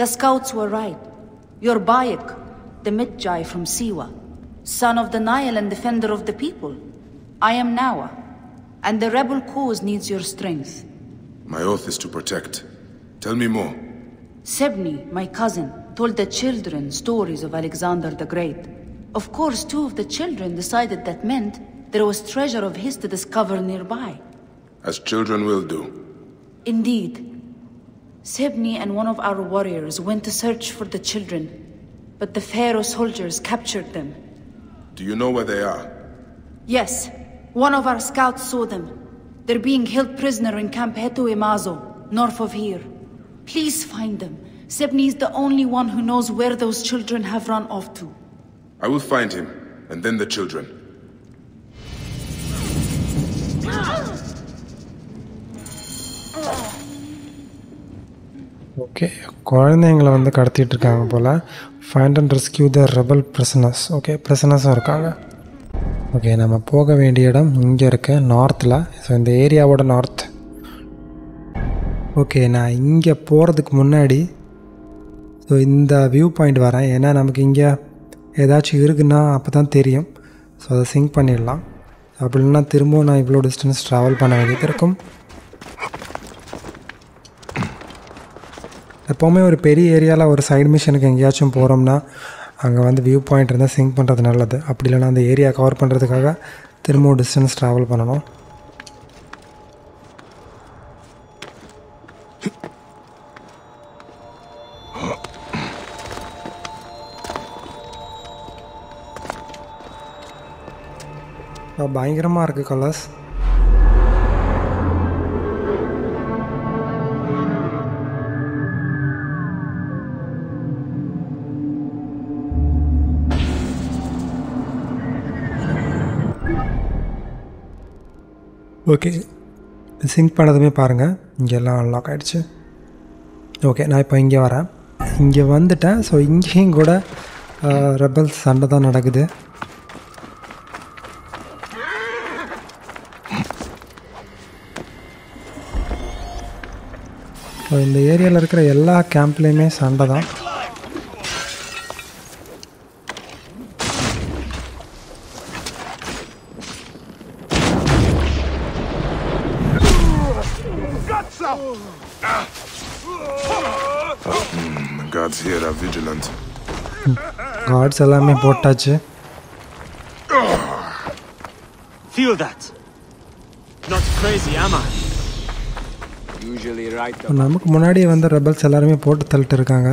the scouts were right your Bayek the Medjay from Siwa son of the Nile and defender of the people I am Nava and the rebel cause needs your strength My oath is to protect. Tell me more. Sebni, my cousin, told the children stories of Alexander the Great. Of course, two of the children decided that meant there was treasure of his to discover nearby. As children will do. Indeed. Sebni and one of our warriors went to search for the children, but the Pharaoh soldiers captured them. Do you know where they are? Yes. One of our scouts saw them. They're being held prisoner in Camp Hetu Imazo, north of here. Please find them. Sebni is the only one who knows where those children have run off to. I will find him, and then the children. Okay, kolandengala vandu kadutittu irukanga pola. Find and rescue the rebel prisoners. Okay, prisoners irukanga. Okay, nama poga vendiya idam inga irukku north la. So indha area oda north. Okay, na inga poradhukku munnadi so indha viewpoint varan ena namakku inga ஏதாச்சும் இருக்குன்னா அப்போ தான் தெரியும். So அதை sink பண்ணிடலாம். அப்படி இல்லைன்னா திரும்பவும் நான் இவ்வளோ டிஸ்டன்ஸ் ட்ராவல் பண்ண வேண்டியது இருக்கும். எப்போவுமே ஒரு பெரிய ஏரியாவில் ஒரு சைடு மிஷனுக்கு எங்கேயாச்சும் போகிறோம்னா அங்கே வந்து வியூ பாயிண்ட் இருந்தால் சிங்க் பண்ணுறது நல்லது. அப்படி இல்லைன்னா அந்த ஏரியா கவர் பண்ணுறதுக்காக திரும்பவும் டிஸ்டன்ஸ் ட்ராவல் பண்ணணும். பயங்கரமாக இருக்குது கலர்ஸ். ஓகே, சிங்க் பண்ணதுமே பாருங்கள் இங்கே எல்லாம் அன்லாக் ஆகிடுச்சு. ஓகே, நான் இப்போ இங்கே வரேன். இங்கே வந்துட்டேன். ஸோ இங்கேயும் கூட ரெபல்ஸ் சண்டை தான் நடக்குது. ஸோ இந்த ஏரியாவில் இருக்கிற எல்லா கேம்ப்லேயுமே சண்டை தான். கார்ட்ஸ் எல்லாமே போட்டாச்சு. நமக்கு முன்னாடியே வந்து ரெபல்ஸ் எல்லாருமே போட்டு தள்ளிட்டு இருக்காங்க.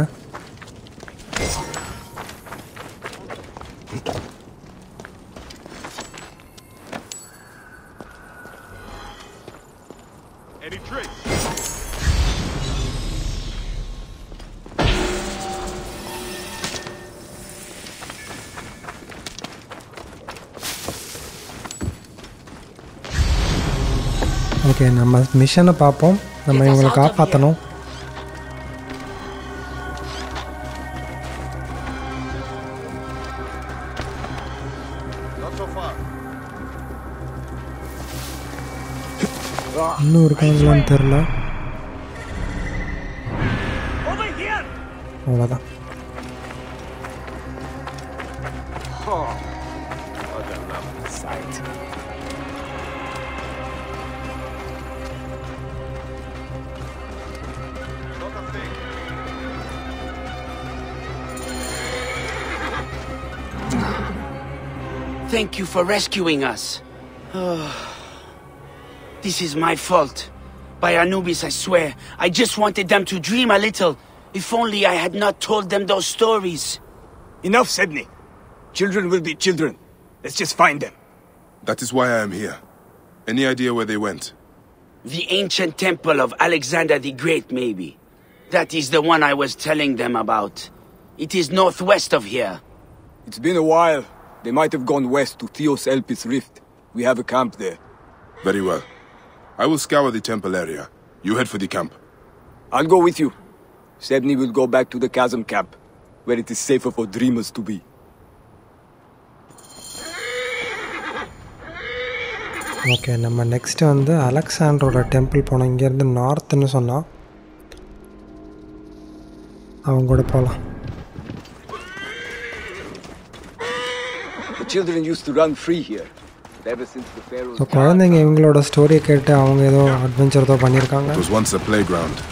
ஓகே, நம்ம மிஷனை பார்ப்போம். நம்ம இவங்களை காப்பாற்றணும். இன்னும் இருக்காங்களான்னு தெரில. அவ்வளோதான். Thank you for rescuing us. Oh, this is my fault. By Anubis, I swear. I just wanted them to dream a little. If only I had not told them those stories. Enough, Sebni. Children will be children. Let's just find them. That is why I am here. Any idea where they went? The ancient temple of Alexander the Great, maybe. That is the one I was telling them about. It is northwest of here. It's been a while. They might have gone west to Theos Elpis Rift. We have a camp there. Very well. I will scour the temple area. You head for the camp. I'll go with you. Sebni will go back to the chasm camp, where it is safer for dreamers to be. Okay, நம்ம next வந்து அலெக்சாண்டரோட temple போனோம். இங்கேருந்து நார்த்துன்னு சொன்னோம். அவங்க கூட போகலாம். Children used to run free here. So, Kulandinga story ketta avanga edo adventure tho pannirukanga. It was once a playground,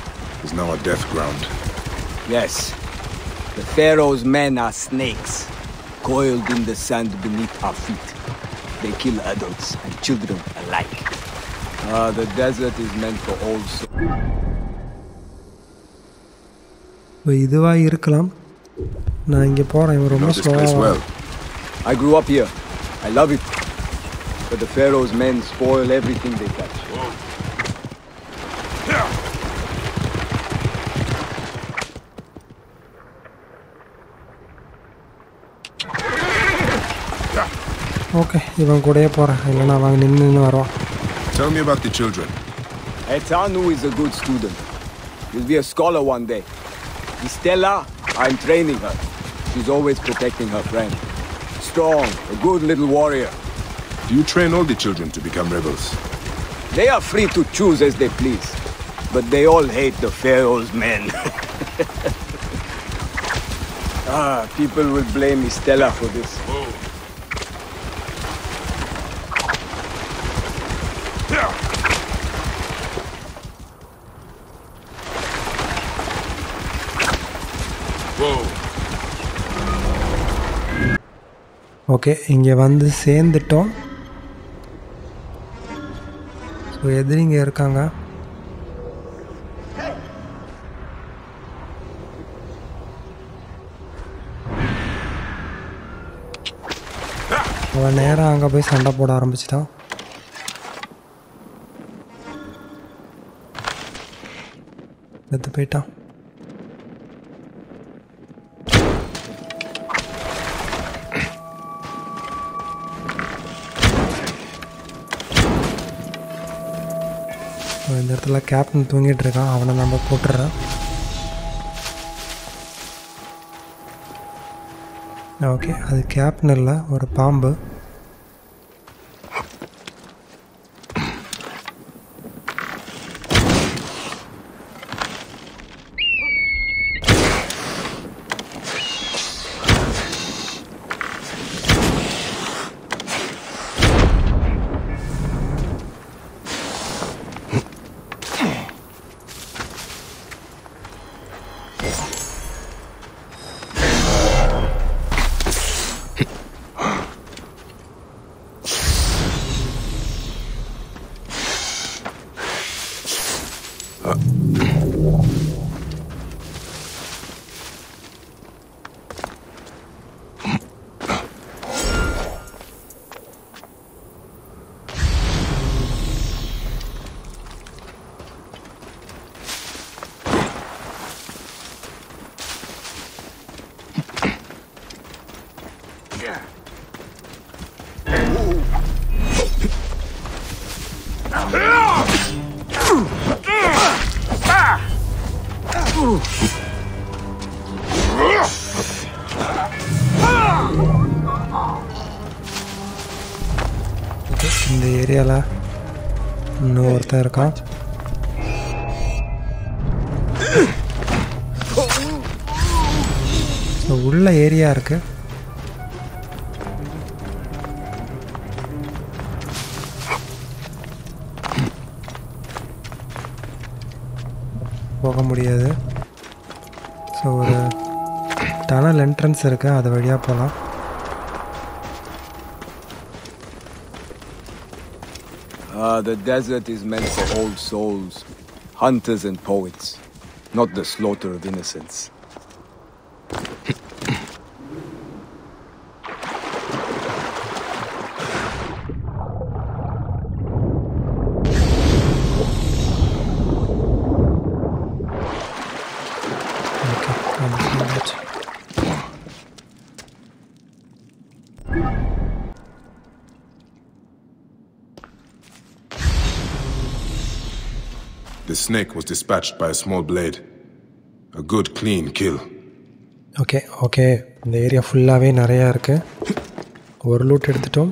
is now a death ground. Yes. The Pharaoh's men are snakes, coiled in the sand beneath our feet. They kill adults and children alike. Ah, the desert is meant for old souls. So, iduva irkalam. Na inge pora ivan romba slow. I grew up here. I love it. But the Pharaoh's men spoil everything they touch. Okay, ivan kodey pora. Illana avang ninnu ninnu varva. Tell me about the children. Hetanu is a good student. He'll be a scholar one day. Estella, I'm training her. She's always protecting her friend. Strong, a good little warrior. Do you train all the children to become rebels? They are free to choose as they please. But they all hate the Pharaoh's men. Ah, people will blame Estella for this. Whoa. Okay, inge vandu sendittom. So edringa irukanga. Ava nera anga poi sanda poda aarambichitaan. Edhu peitaan. The captain doing it, Rega. I want to number porter. Okay, the captain is or a bomb. Right. So, ulla area irukku. Poga mudiyadhu. So, oru tunnel entrance irukku, adu valiya polam. Uh, the desert is meant for old souls, hunters and poets, not the slaughter of innocence. The snake was dispatched by a small blade. A good, clean kill. Okay, okay. The area full away nariya irukku. Oru loot eduthitom.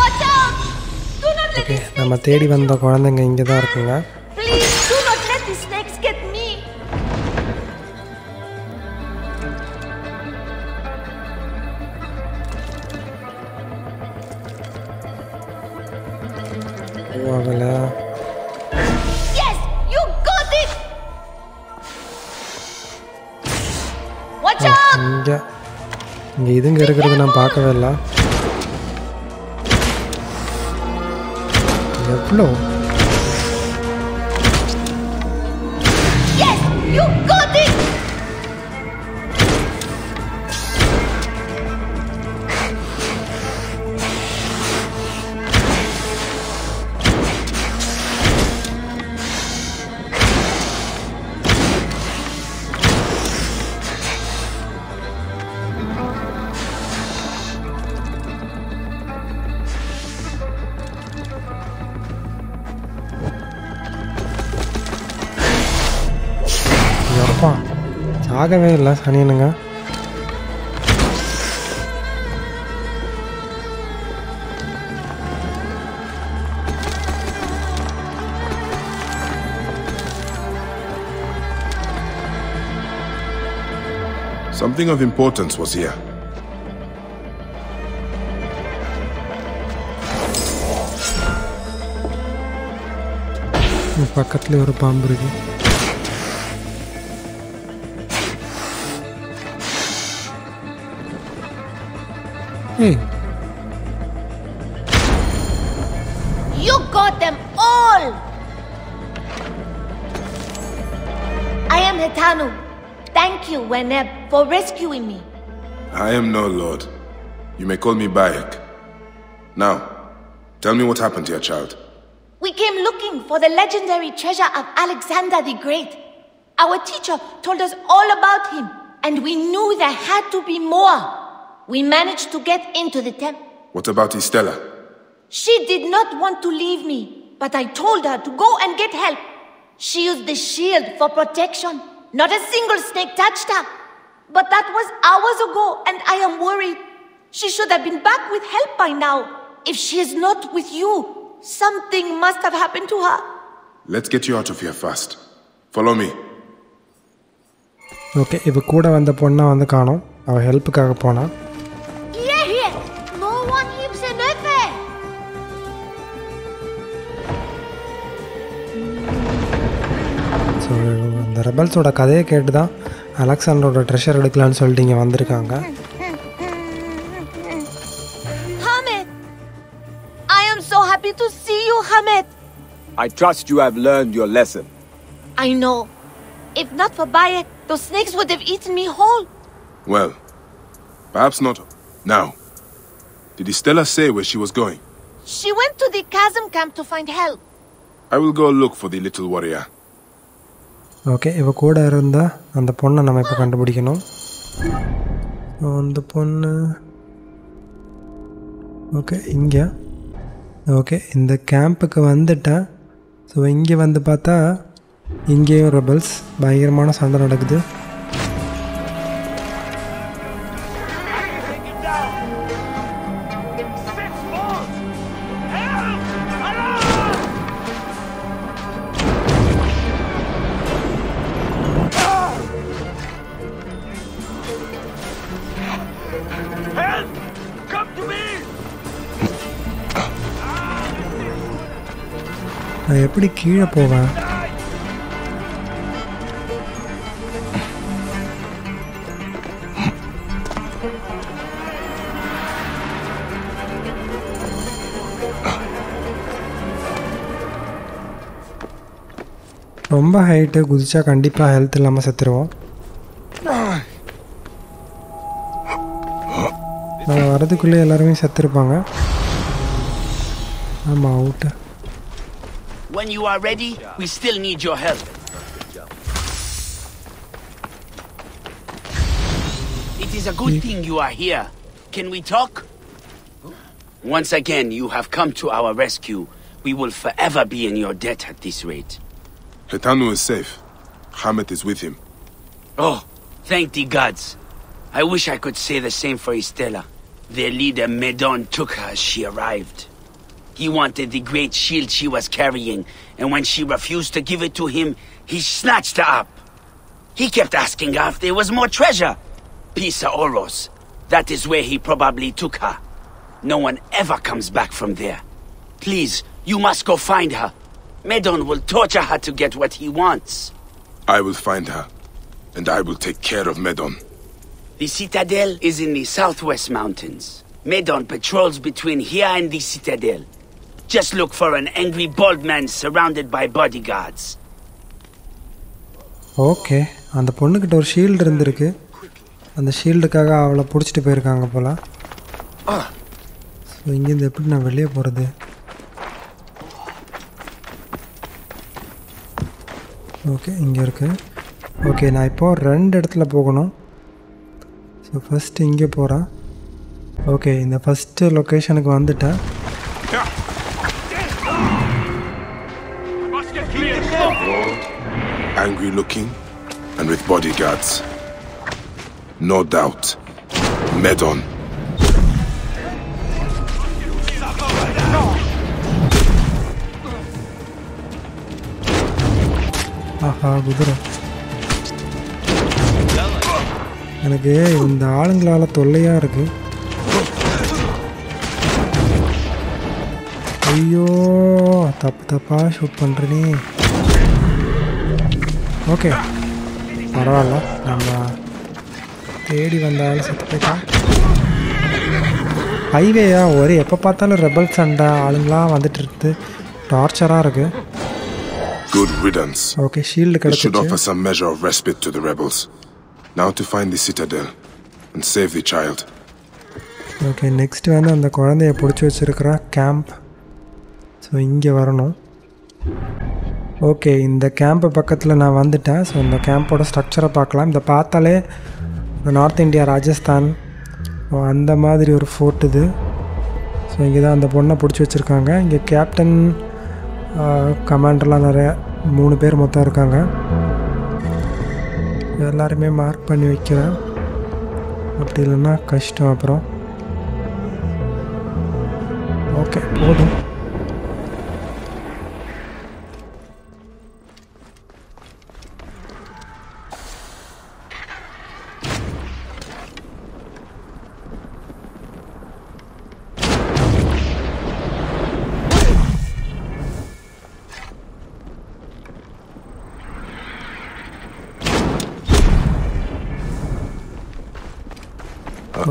Watch out! Do not let this snake. Nama thedi vandha kuzhandanga inga da irukunga. Please do not let these snakes get me. Voila. Yes, you got it. Watch out. Yeah. Needing to get rid of them. Flow. Yes, you got it. ஆகவே இல்ல சனியனுங்க Something of importance was here. பக்கத்துல ஒரு பாம்பு இருக்கு. Hey. You got them all. I am Hetanu. Thank you, Weneb, for rescuing me. I am no lord. You may call me Bayek. Now, tell me what happened to your child. We came looking for the legendary treasure of Alexander the Great. Our teacher told us all about him, and we knew there had to be more. We managed to get into the temple. What about Estella? She did not want to leave me, but I told her to go and get help. She used the shield for protection. Not a single snake touched her. But that was hours ago, and I am worried. She should have been back with help by now. If she is not with you, something must have happened to her. Let's get you out of here fast. Follow me. Okay, if you are the one who is going to help her, the rebels oda kadaiye kettu da Alexander oda treasure edukalaanu solli inga vandirukanga. Hamid, I am so happy to see you, Hamid. I trust you have learned your lesson. I know. If not for Bayek, those snakes would have eaten me whole. Well, perhaps not now. Did Estella say where she was going? She went to the chasm camp to find help. I will go look for the little warrior. Okay, if கோட இருந்தா அந்த பொண்ணை நாம இப்ப கண்டுபிடிக்கணும். அந்த பொண்ணு okay இங்க ஓகே இந்த கேம்புக்கு வந்துட்ட. சோ இங்க வந்து பார்த்தா இங்கேயும் ரெபல்ஸ் பயங்கரமான சண்டை நடக்குது. எப்படி கீழே போவேன் ரொம்ப ஹைட்டு குதிச்சா கண்டிப்பா ஹெல்த் இல்லாம செத்துருவோம். நம்ம வரதுக்குள்ளே எல்லாருமே செத்துருப்பாங்க. ஆமா out. When you are ready, we still need your help. It is a good thing you are here. Can we talk? Once again, you have come to our rescue. We will forever be in your debt at this rate. Hetanu is safe. Hamid is with him. Oh, thank the gods. I wish I could say the same for Estella. Their leader Medon took her as she arrived. He wanted the great shield she was carrying, and when she refused to give it to him, he snatched her up. He kept asking her if there was more treasure. Pisa Oros. That is where he probably took her. No one ever comes back from there. Please, You must go find her. Medon will torture her to get what he wants. I will find her, and I will take care of Medon. The Citadel is in the southwest mountains. Medon patrols between here and the Citadel. Just look for an angry bald man surrounded by bodyguards. Okay, and the ponnu kitta or shield irundirukku. And the shield kaga avala pudichittu poiranga pola. So inge indha eppadi na veliya poradhu? Okay, inge irukku. Okay, na ipo rendu edathila poganum. So first inge pora. Okay, in the first location ku vandita. Angry looking and with bodyguards. No doubt. Medon. Aha, gudra. எனக்கு இந்த ஆளுங்களால தொல்லையா இருக்கு. ஐயோ தப்பு தப்பா shoot பண்றனே. Okay பரவாயில்ல, நம்ம தேடி வந்தாலும் செத்து போயிட்டான். ஹைவேயா, ஒரு எப்போ பார்த்தாலும் ரெபல் சண்டை, ஆளுங்களாம் வந்துட்டு இருக்குது, டார்ச்சராக இருக்குது. Good riddance. Okay, shield கிடைச்சிச்சு. Should offer some measure of respite to the rebels. Now to find the citadel and save the child. Okay, next வந்து அந்த குழந்தையை பிடிச்சி வச்சிருக்கிற கேம்ப். ஸோ இங்கே வரணும். ஓகே, இந்த கேம்பு பக்கத்தில் நான் வந்துட்டேன். ஸோ இந்த கேம்போட ஸ்ட்ரக்சரை பார்க்கலாம். இந்த பார்த்தாலே நார்த் இந்தியா, ராஜஸ்தான் அந்த மாதிரி ஒரு ஃபோர்ட் இது. ஸோ இங்கே தான் அந்த பொண்ணை பிடிச்சி வச்சுருக்காங்க. இங்கே கேப்டன், கமாண்டர்லாம் நிறையா மூணு பேர் மொத்தம் இருக்காங்க. எல்லாருமே மார்க் பண்ணி வைக்கிறேன், அப்படி இல்லைன்னா கஷ்டம் அப்புறம். ஓகே போதும்.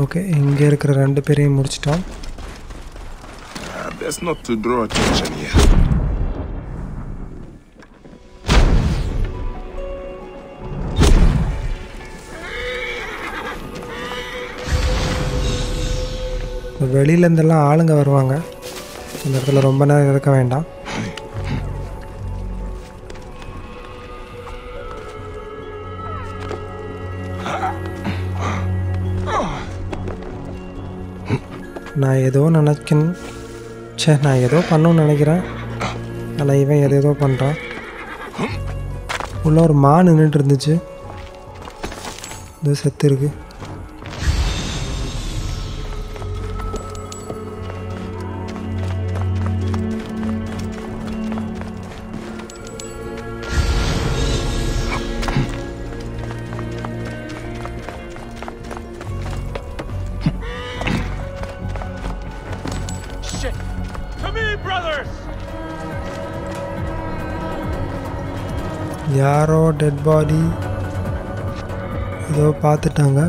Okay, இங்கே இருக்கிற ரெண்டு பேரையும் முடிச்சிட்டோம். That's not to draw attention here. வெளியிலேருந்தெல்லாம் ஆளுங்க வருவாங்க, இந்த இடத்துல ரொம்ப நேரம் இருக்க வேண்டாம். நான் ஏதோ நினைக்கன் சே நான் ஏதோ பண்ணணும்னு நினைக்கிறேன், ஆனால் இவன் எது ஏதோ பண்ணுறான். உள்ள ஒரு மான் நின்றுட்டு இருந்துச்சு, இது செத்து இருக்கு. யாரோ டெட் பாடி ஏதோ பார்த்துட்டாங்க.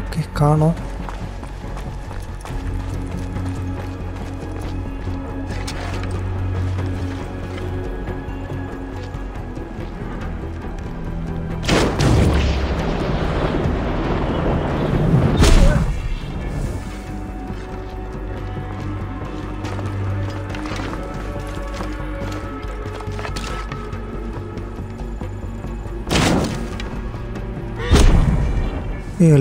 ஓகே காணோம்.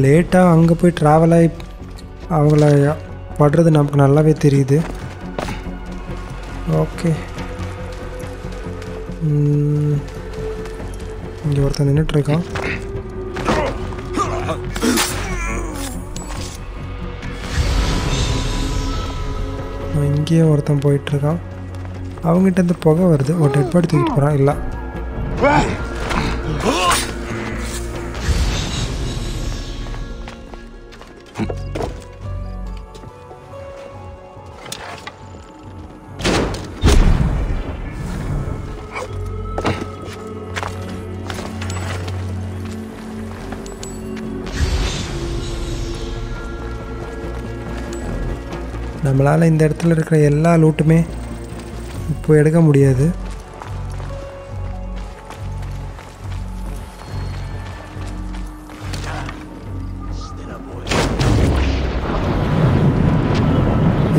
லேட்டாக அங்கே போய் ட்ராவல் ஆகி அவங்கள படுறது நமக்கு நல்லாவே தெரியுது. ஓகே, இங்கே ஒருத்தர் நின்றுட்டுருக்கான். இங்கேயும் ஒருத்தன் போயிட்டுருக்கான். அவங்ககிட்ட இந்த புகை வருது, ஒரு டெட் பாடி தூக்கிட்டு போகிறான். இல்லை நம்மளால் இந்த இடத்துல இருக்கிற எல்லா லூட்டுமே இப்போ எடுக்க முடியாது.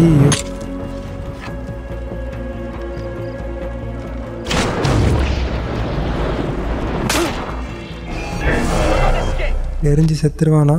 ஐயோ எரிஞ்சு செத்துருவானா?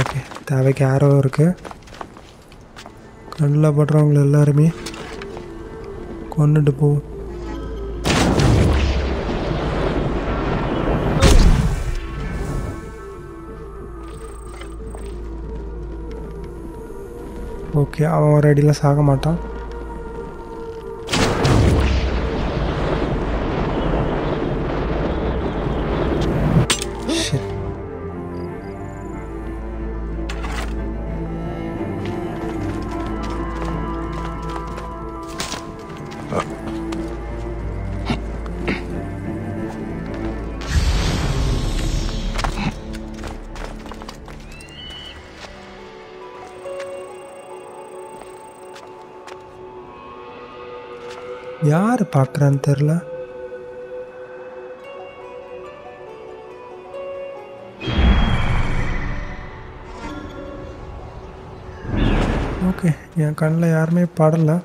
ஓகே, தேவைக்கு ஆரோ இருக்குது. கண்ணில் படுறவங்கள எல்லாருமே கொண்டுட்டு போ. ஓகே, அவன் ஒரு அடியில் சாக மாட்டான். யார் பார்க்குறான்னு தெரில. ஓகே, என் கண்ணில் யாருமே படலை.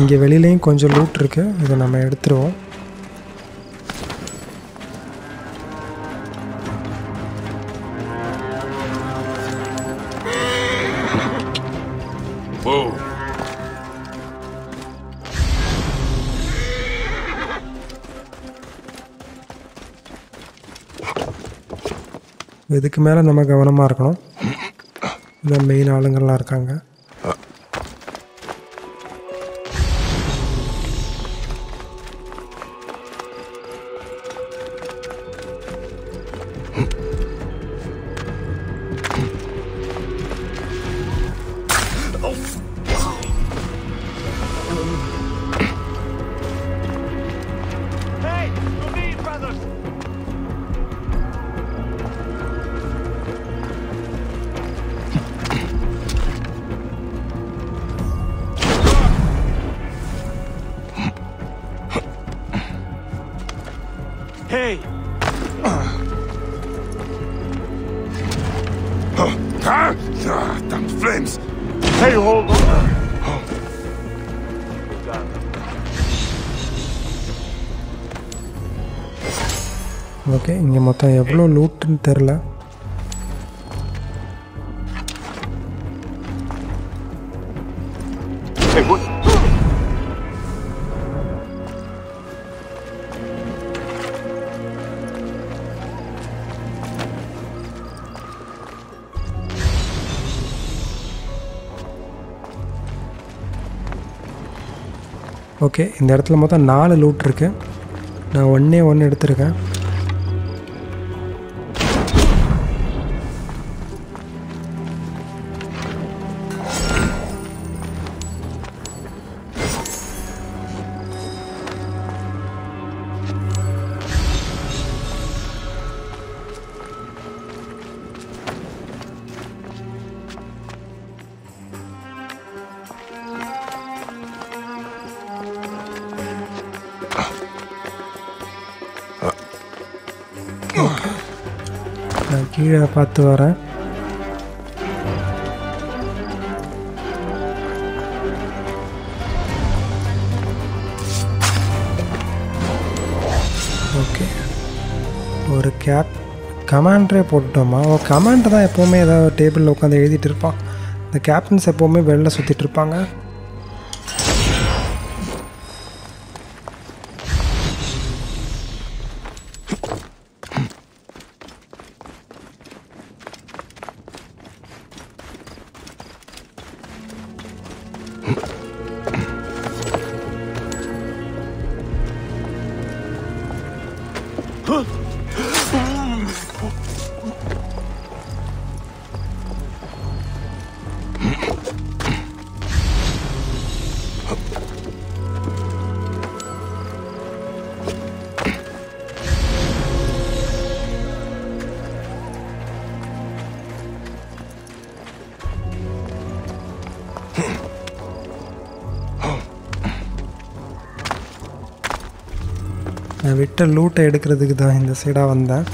இங்கே வெளியிலையும் கொஞ்சம் லூட் இருக்குது, இதை நம்ம எடுத்துருவோம். இதுக்கு மேலே நம்ம கவனமாக இருக்கணும். இந்த மெயின் ஆளுங்கள்லாம் இருக்காங்க. ஓகே, இங்கே மொத்தம் எவ்வளோ லூட்டுன்னு தெரில. ஓகே, இந்த இடத்துல மொத்தம் நாலு லூட் இருக்குது. நான் ஒன்றே ஒன்று எடுத்துருக்கேன். கீழே பார்த்து வரேன். ஓகே, ஒரு கேப் கமாண்டரே போட்டுட்டோமா? ஓ, கமாண்டர் தான் எப்போவுமே ஏதாவது டேபிளில் உட்காந்து எழுதிட்டு இருப்பான். இந்த கேப்டன்ஸ் எப்போவுமே வெளில சுற்றிட்டு இருப்பாங்க. நான் விட்ட லூட்டை எடுக்கிறதுக்கு தான் இந்த சைடாக வந்தேன்.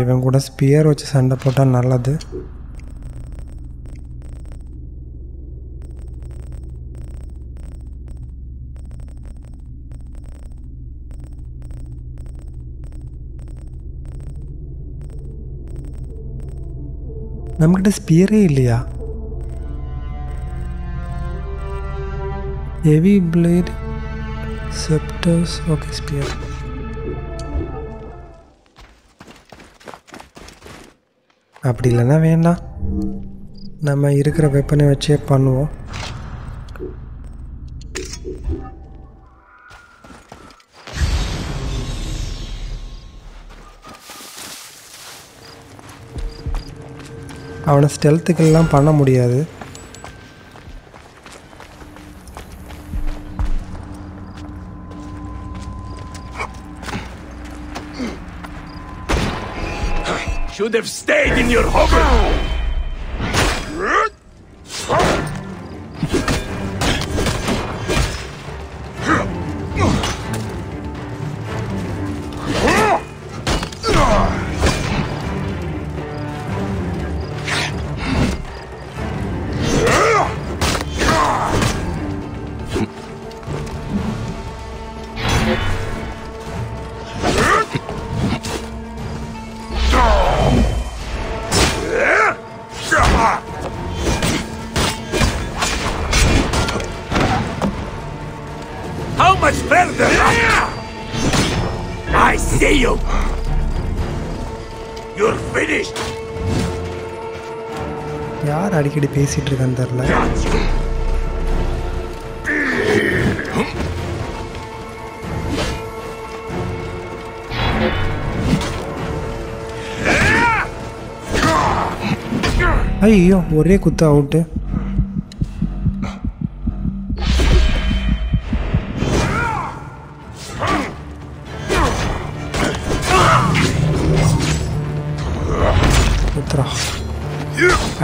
இவன் கூட ஸ்பியர் வச்சு சண்டை போட்டால் நல்லது. நம்மகிட்ட ஸ்பியரே இல்லையா? Heavy blade, sceptres, okay spear. அப்படி இல்லைன்னா வேண்டாம், நம்ம இருக்கிற வெப்பனை வச்சே பண்ணுவோம். அவனை ஸ்டெல்த்துக்கெல்லாம் பண்ண முடியாது. Should have stayed in your hover. யார் அடிக்கடி பேசிட்டு இருக்கான்னு தெரியல. ஐயோ, ஒரே குத்து அவுட்டு.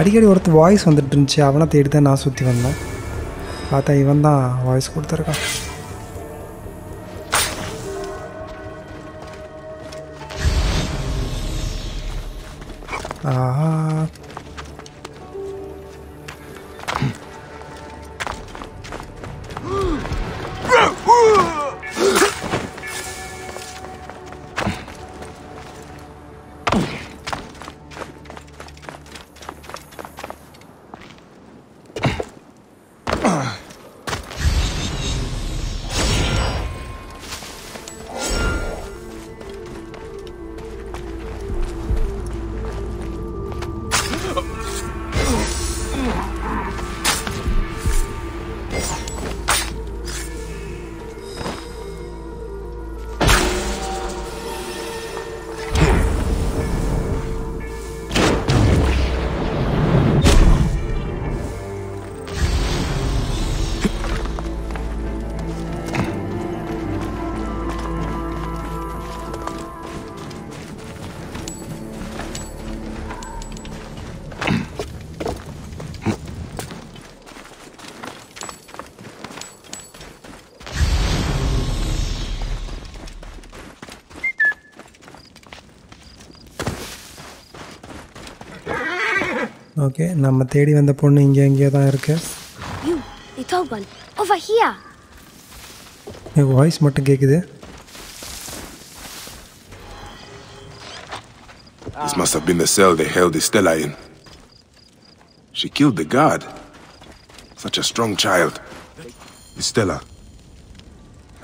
அடிக்கடி ஒருத்தர் வாய்ஸ் வந்துட்டு இருந்துச்சு, அவனை தேடி தான் நான் சுற்றி வந்தேன். பார்த்தா இவன் தான் வாய்ஸ் கொடுத்துருக்கான். Okay, நம்ம தேடி வந்த பொண்ணு இங்க எங்கயா தான் இருக்கு. You, the tall one, over here. ஏ வாய்ஸ் மட்டும் கேக்குது. This must have been the cell they held Estella in. She killed the guard. Such a strong child. Estella,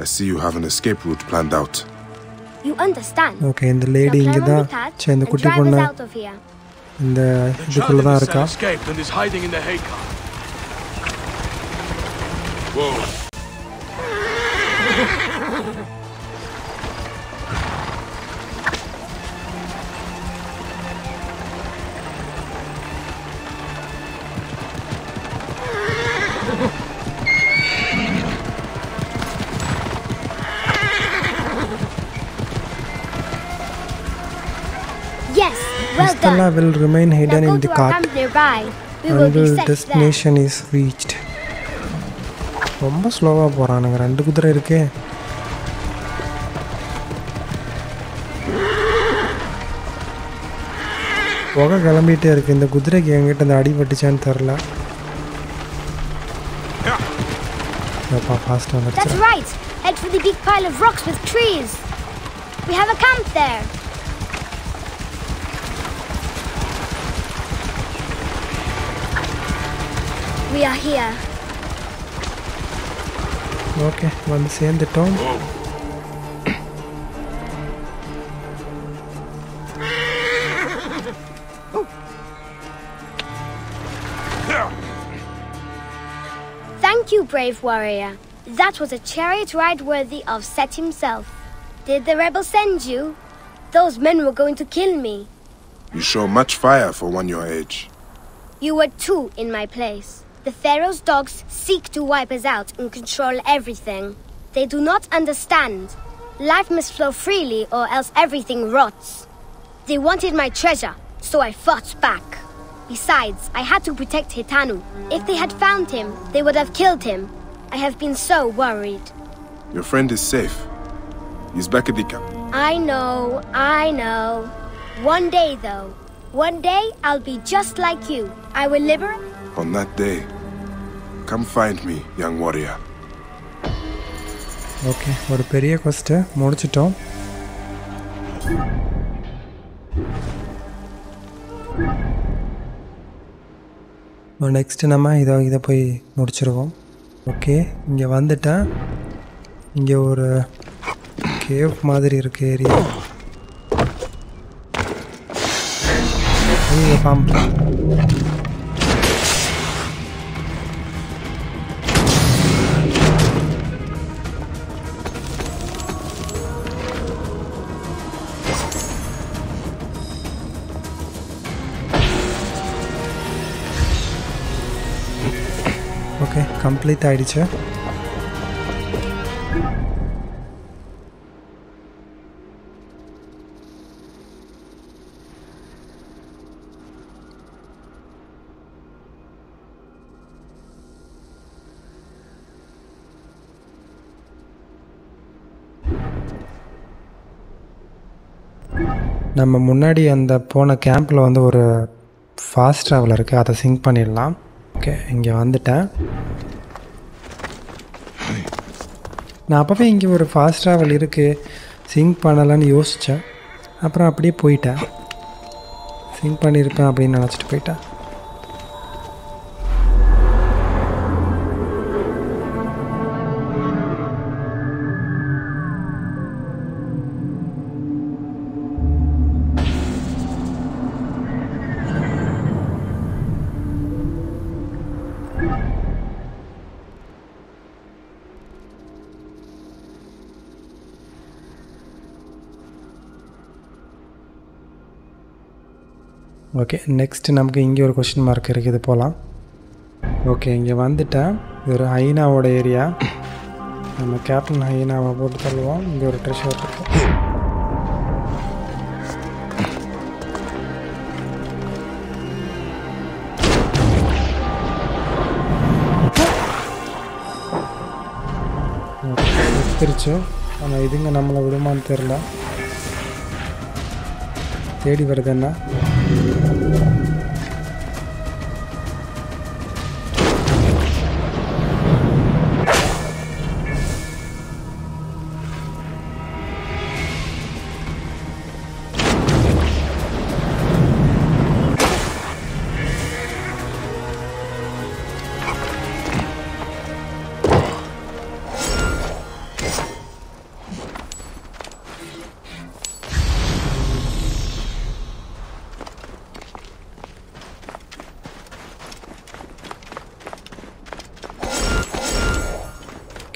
I see you have an escape route planned out. You understand? Okay, and the lady in the chain the kutti ponna in the இதுக்குள்ள தான் இருக்கா. Whoa. Estella will remain hidden in the cart until destination is reached. ரொம்ப ஸ்லோவா போறானுங்க, ரெண்டு குதிரை இருக்கே. போக கிளம்பிட்டே இருக்கு. இந்த குதிரைக்கு எங்கிட்ட அந்த அடி பட்டுச்சான்னு தெரியல. அப்பா ஃபாஸ்டா வந்துச்சு. That's right. Head for the big pile of rocks with trees. We have a camp there. We are here. Okay, one is in the town. Oh. Thank you, brave warrior. That was a chariot ride worthy of Set himself. Did the rebels send you? Those men were going to kill me. You show much fire for one your age. You were two in my place. The Pharaoh's dogs seek to wipe us out and control everything. They do not understand. Life must flow freely or else everything rots. They wanted my treasure, so I fought back. Besides, I had to protect Hetanu. If they had found him, they would have killed him. I have been so worried. Your friend is safe. He's back at the camp. I know, I know. One day though, one day I'll be just like you. I will liberate. On that day. Come find me, young warrior. Okay, what a periya quest mudichitom. Now next nama idha idha poi mudichiruvom. Okay, inga vandita inga oru cave maadhiri irukku area. Inga pump. Complete ஆயிடுச்சு. நம்ம முன்னாடி அந்த போன கேம்ப்ல வந்து ஒரு fast travel இருக்கு, அதை சிங்க் பண்ணிடலாம். ஓகே, இங்கே வந்துட்டேன். நான் அப்போவே இங்கே ஒரு ஃபாஸ்ட் ட்ராவல் இருக்குது, சிங்க் பண்ணலான்னு யோசித்தேன். அப்புறம் அப்படியே போயிட்டேன். சிங்க் பண்ணியிருப்பேன் அப்படின்னு நினச்சிட்டு போயிட்டேன். ஓகே, நெக்ஸ்ட்டு நமக்கு இங்கே ஒரு கொஷின் மார்க் இருக்குது, போகலாம். ஓகே, இங்கே வந்துட்டேன். இது ஒரு ஹைனாவோட ஏரியா. நம்ம கேப்டன் ஹைனாவை போட்டு தள்ளுவோம். இங்கே ஒரு ட்ரெஷர் இருக்கு. எடுத்துருச்சு. ஆனால் இதுங்க நம்மளை விடுமான்னு தெரில. தேடி வருது என்ன?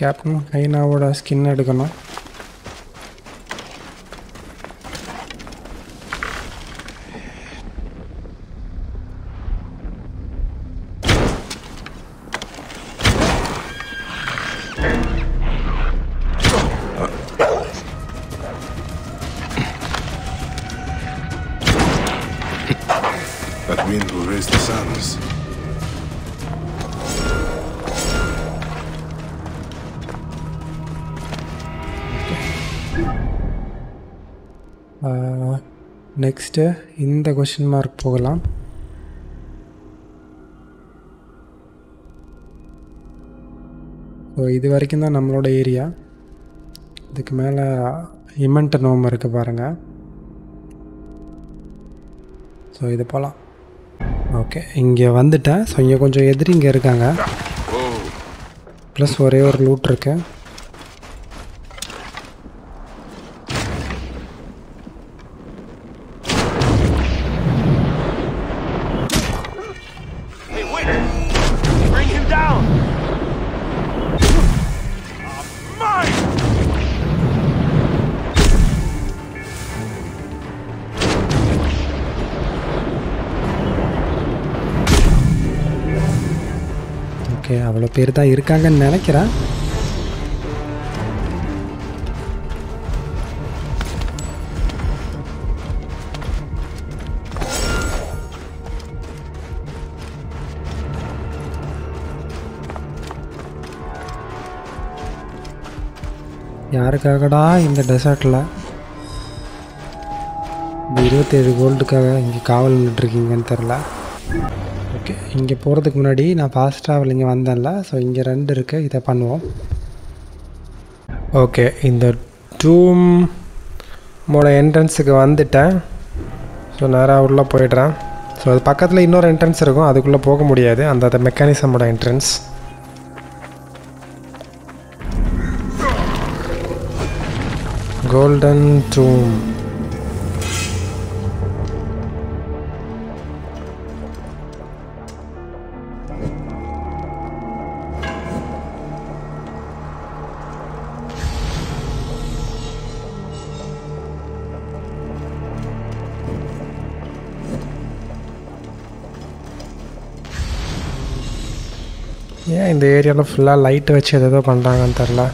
Captain Haina would have skin at Gano. Next, in the question mark pogalam. So, this is our area. This is the event name. So, this is pogalam. Okay, inge vandita. So, inge konjam edru inge irukanga. Plus, ore or loot irukku. Perda irkanga nenikira yaarukagada inda desert la twenty-seven gold kaga inge kaval nittirkinga nu therla. Okay, inge poradhukku munadi na fast travel inge vandalla, so inge rendu irukku idha pannuvom. Okay, inda tomb mola entrance ku vanditen, so nara ulla poidran. So adu pakkathula innor entrance irukum, adukulla poga mudiyadhu, andha mechanism oda entrance. Golden tomb. Yeah, in the area of full light which is the Pandangantala.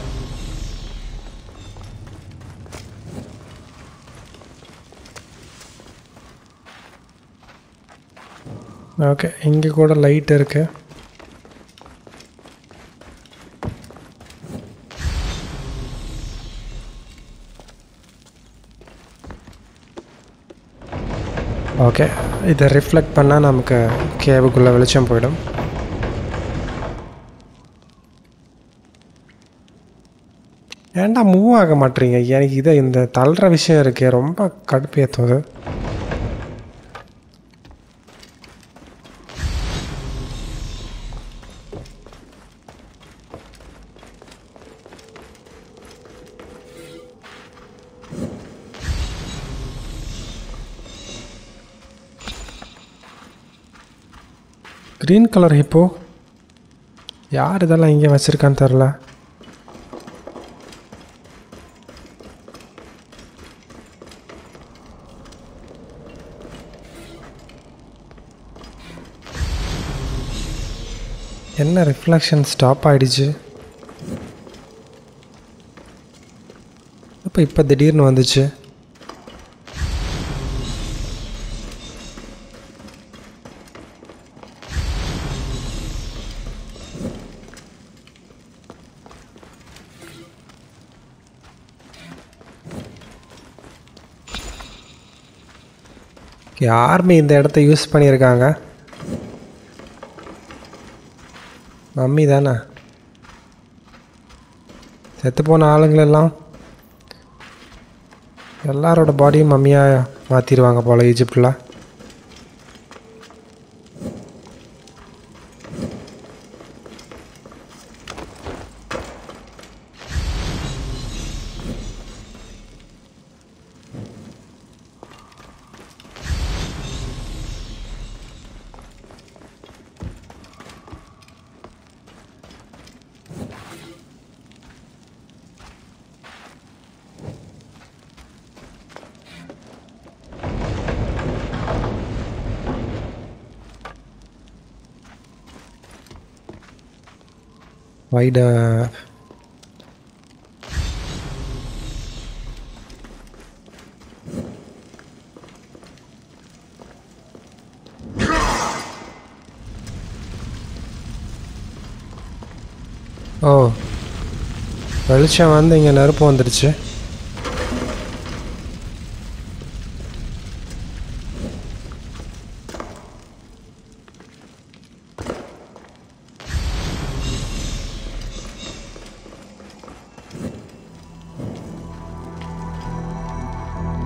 Okay, inge kuda light irukku. Okay, it reflect panna namakku cave kulla velicham poidum. And I move aga matringa. Yani ida inda thalra vishayam irukke romba kadupaethudhu. Green color hippo. Yaar idala inge vechirukkan therla. என்ன reflection stop ஆயிடுச்சு அப்போ இப்போ திடீர்னு வந்துச்சு. யாருமே இந்த இடத்தை use பண்ணியிருக்காங்க? Mummy தானா செத்து போன ஆளுங்களெல்லாம் எல்லாரோட பாடியும் மம்மியாக மாற்றிடுவாங்க போல ஈஜிப்டில். Why the... Oh, Velicham and the Narpo and the Che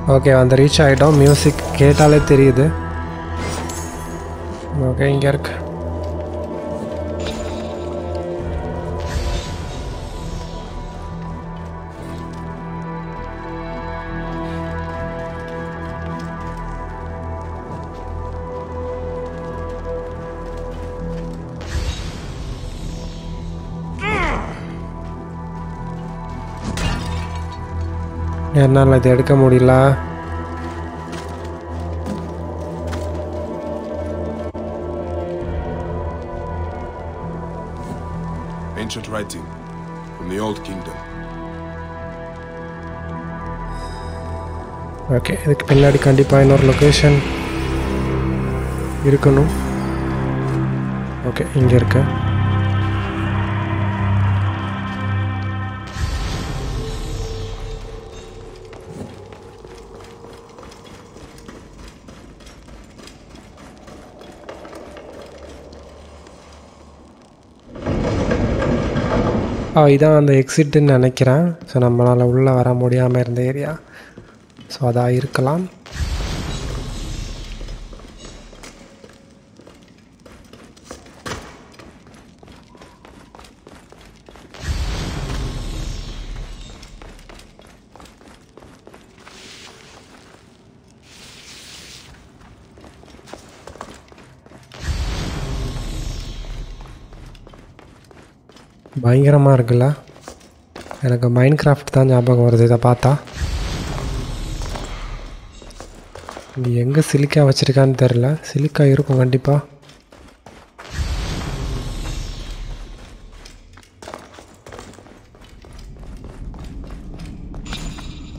Okay, on the reach I don't music Ketale Tiride. Okay, in Gerk. என்னால இத எடுக்க முடியல Ancient writing from the Old Kingdom. Okay, இதுக்கு பின்னாடி கண்டிப்பா இன்னொரு லொகேஷன் இருக்கணும். Okay, இங்க இருக்கு. Oh, this is the exit in Anakira, so we will go to the area. So that's it. பயங்கரமா இருக்குல எனக்கு Minecraft தான் ஞாபகம் வருது இத பார்த்தா இது எங்க சிலிக்கா வச்சிருக்கான்னு தெரியல சிலிக்கா இருக்கும் கண்டிப்பா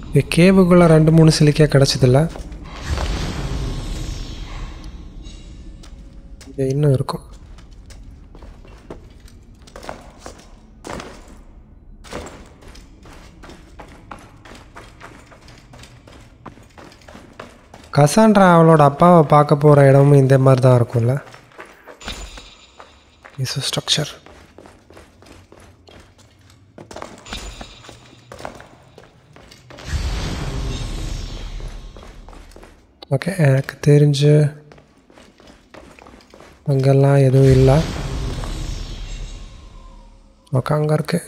இந்த கேவுக்குள்ள ரெண்டு மூணு சிலிக்கா கிடைச்சதுல இது இன்னும் இருக்கும் Cassandra அவளோட அப்பாவை பார்க்க போற இடமும் இந்த மாதிரி தான் இருக்கும்ல இஸ் ஸ்ட்ரக்சர் ஓகே எனக்கு தெரிஞ்சு அங்கெல்லாம் எதுவும் இல்ல ஓகே அங்க இருக்கு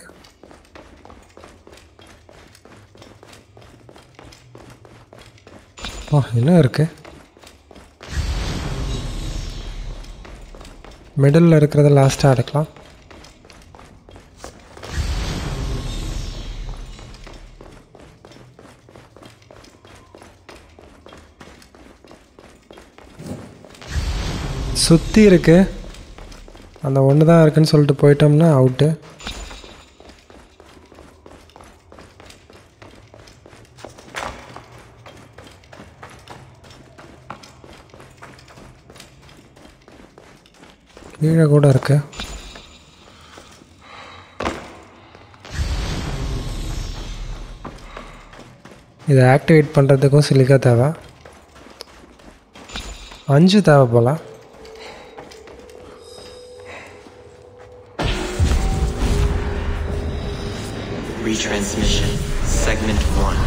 Oh, என்ன இருக்கு மிடில்ல இருக்குறத லாஸ்டா எடுக்கலாம் சுத்தி இருக்கு அந்த ஒன்னு தான் இருக்குன்னு சொல்லிட்டு போய்ட்டோம்னா out Here I go dark. This activate பண்றதுக்கு சிலிகா தேவை. அஞ்சு தேவை போல. Retransmission segment one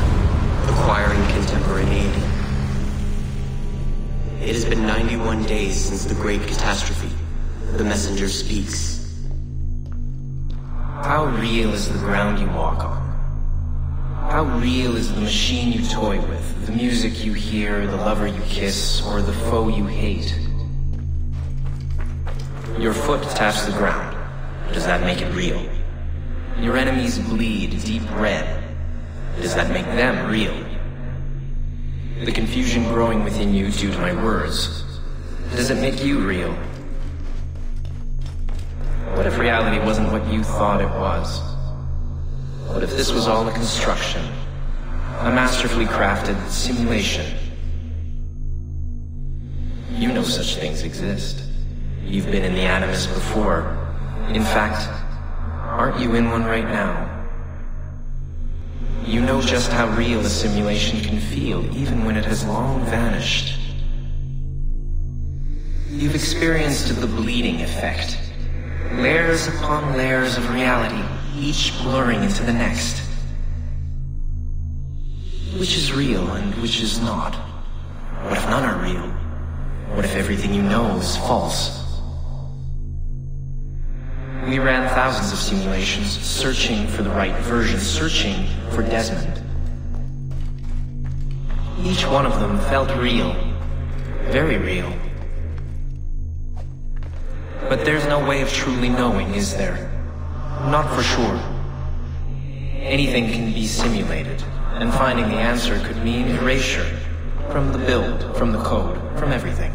acquiring contemporaneity. It has been ninety-one days since the Great Catastrophe. The messenger speaks. How real is the ground you walk on? How real is the machine you toy with, the music you hear, the lover you kiss, or the foe you hate? Your foot taps the ground. Does that make it real? Your enemies bleed deep red. Does that make them real? The confusion growing within you due to my words. Does it make you real? What if reality wasn't what you thought it was? What if this was all a construction? A masterfully crafted simulation? You know such things exist. You've been in the Animus before. In fact, aren't you in one right now? You know just how real a simulation can feel, even when it has long vanished. You've experienced the bleeding effect. Layers upon layers of reality, each blurring into the next. Which is real and which is not? What if none are real? What if everything you know is false? We ran thousands of simulations, searching for the right version, searching for Desmond. Each one of them felt real. Very real. But there's no way of truly knowing, is there? Not for sure. Anything can be simulated, and finding the answer could mean erasure. From the build, from the code, from everything.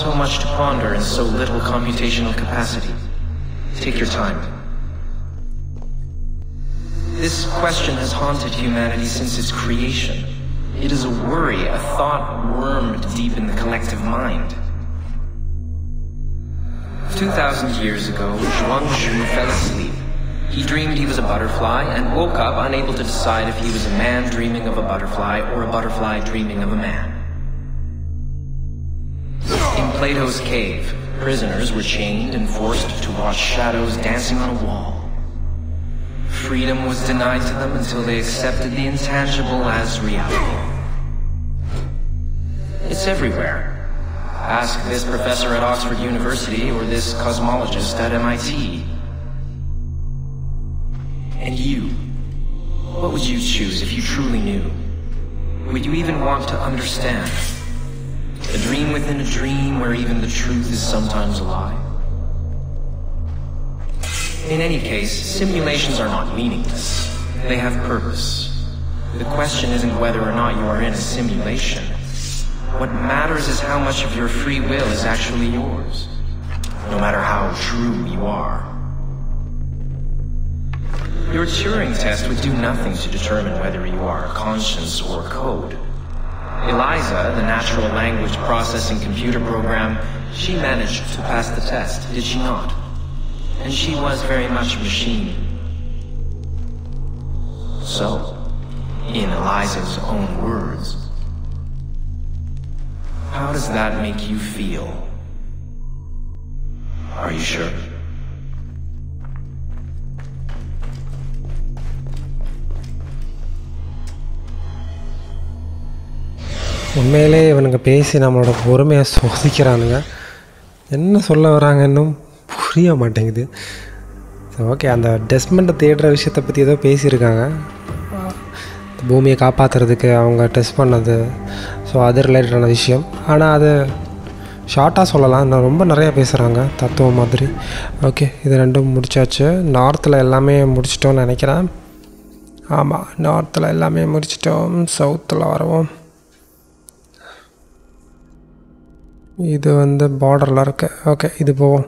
So much to ponder and so little computational capacity. Take your time. This question has haunted humanity since its creation. It is a worry, a thought wormed deep in the collective mind. Two thousand years ago, Zhuang Zhou fell asleep. He dreamed he was a butterfly and woke up unable to decide if he was a man dreaming of a butterfly or a butterfly dreaming of a man. In Plato's cave, prisoners were chained and forced to watch shadows dancing on a wall. Freedom was denied to them until they accepted the intangible as reality. It's everywhere. Ask this professor at Oxford University or this cosmologist at M I T. And you, what would you choose if you truly knew? Would you even want to understand? A dream within a dream where even the truth is sometimes a lie. In any case, simulations are not meaningless. They have purpose. The question isn't whether or not you are in a simulation. What matters is how much of your free will is actually yours, no matter how true you are. Your Turing test would do nothing to determine whether you are a conscience or code. Eliza, the natural language processing computer program, she managed to pass the test, did she not? And she was very much a machine. So, in Eliza's own words, how does that make you feel? Are you sure? உண்மையிலே இவனுங்க பேசி நம்மளோட பொறுமையை சோதிக்கிறானுங்க. என்ன சொல்ல வராங்கன்னும் புரிய மாட்டேங்குது. Okay, அந்த டெஸ்மெண்ட்டை தேடுற விஷயத்தை பற்றி ஏதோ பேசியிருக்காங்க. பூமியை காப்பாற்றுறதுக்கு அவங்க டெஸ்ட் பண்ணது, ஸோ அது ரிலேட்டடான விஷயம். ஆனால் அது ஷார்ட்டாக சொல்லலாம், நான் ரொம்ப நிறையா பேசுகிறாங்க தத்துவம் மாதிரி. ஓகே, இது ரெண்டும் முடிச்சாச்சு. நார்த்தில் எல்லாமே முடிச்சிட்டோன்னு நினைக்கிறேன். ஆமாம், நார்த்தில் எல்லாமே முடிச்சிட்டோம். சவுத்தில் வரவும் இது வந்து பார்டரில் இருக்கு. ஓகே, இது போவோம்.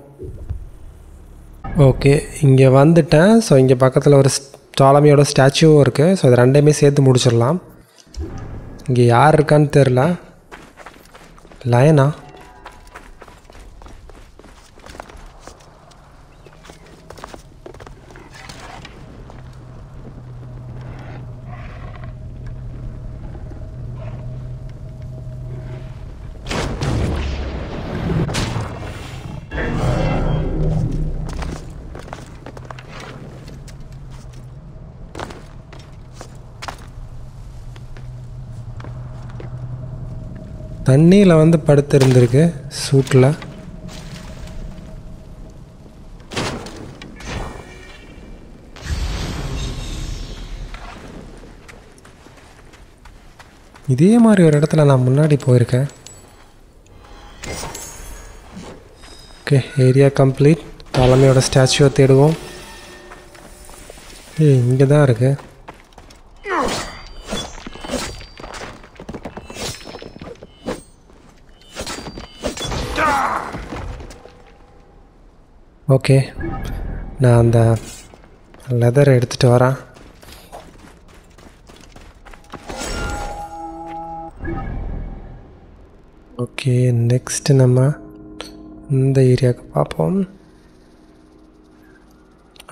ஓகே, இங்கே வந்துட்டேன். ஸோ இங்கே பக்கத்தில் ஒரு டாலமியோட ஸ்டாச்சுவும் இருக்குது. ஸோ இது ரெண்டையுமே சேர்த்து முடிச்சிடலாம். இங்கே யார் இருக்கான்னு தெரில. லயனா? தண்ணியில் வந்து படுத்திருந்துருக்கு சூட்டில். இதே மாதிரி ஒரு இடத்துல நான் முன்னாடி போயிருக்கேன். Okay, area complete. பழமையோட ஸ்டாச்சுவை தேடுவோம். ஏ, இங்கே தான் இருக்கு. ஓகே நான் அந்த லெதரை எடுத்துகிட்டு வரேன். ஓகே நெக்ஸ்ட்டு நம்ம இந்த ஏரியாவுக்கு பார்ப்போம்.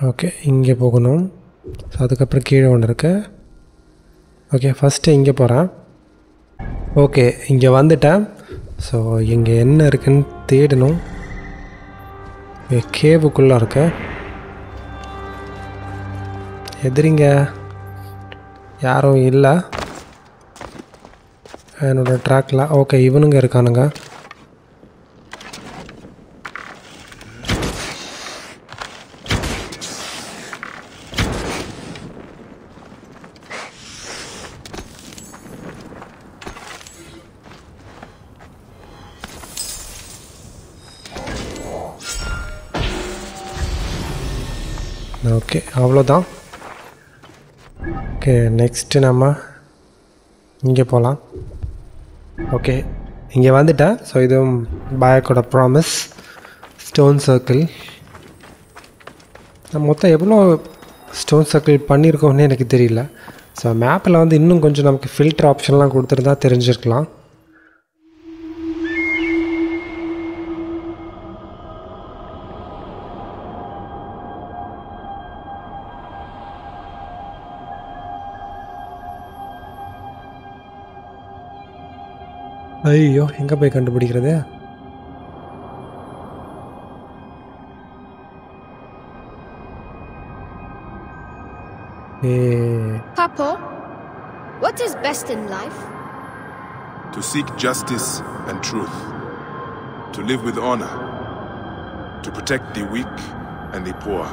ஓகே இங்கே போகணும். ஸோ அதுக்கப்புறம் கீழே ஒன்று இருக்குது. ஓகே ஃபஸ்ட்டு இங்கே போகிறேன். ஓகே இங்கே வந்துட்டேன். ஸோ இங்கே என்ன இருக்குன்னு தேடணும். கேவுக்குள்ளே இருக்கு. எதிரிங்க யாரும் இல்லை என்னோடய ட்ராக்கில். ஓகே இவனுங்க இருக்கானுங்க. ஓகே அவ்வளோதான். ஓகே நெக்ஸ்ட்டு நம்ம இங்கே போகலாம். ஓகே இங்கே வந்துட்டேன். ஸோ இதுவும் பாயக்கோட ப்ராமிஸ் ஸ்டோன் சர்க்கிள். நான் மொத்தம் எவ்வளோ ஸ்டோன் சர்க்கிள் பண்ணியிருக்கோம்னு எனக்கு தெரியல. ஸோ மேப்பில் வந்து இன்னும் கொஞ்சம் நமக்கு ஃபில்டர் ஆப்ஷன்லாம் கொடுத்துருந்தா தெரிஞ்சிருக்கலாம். ஐயோ எங்கே போய் கண்டுபிடிக்கிறது? Papa, what is best in life? To seek justice and truth. To live with honor. To protect the weak and the poor.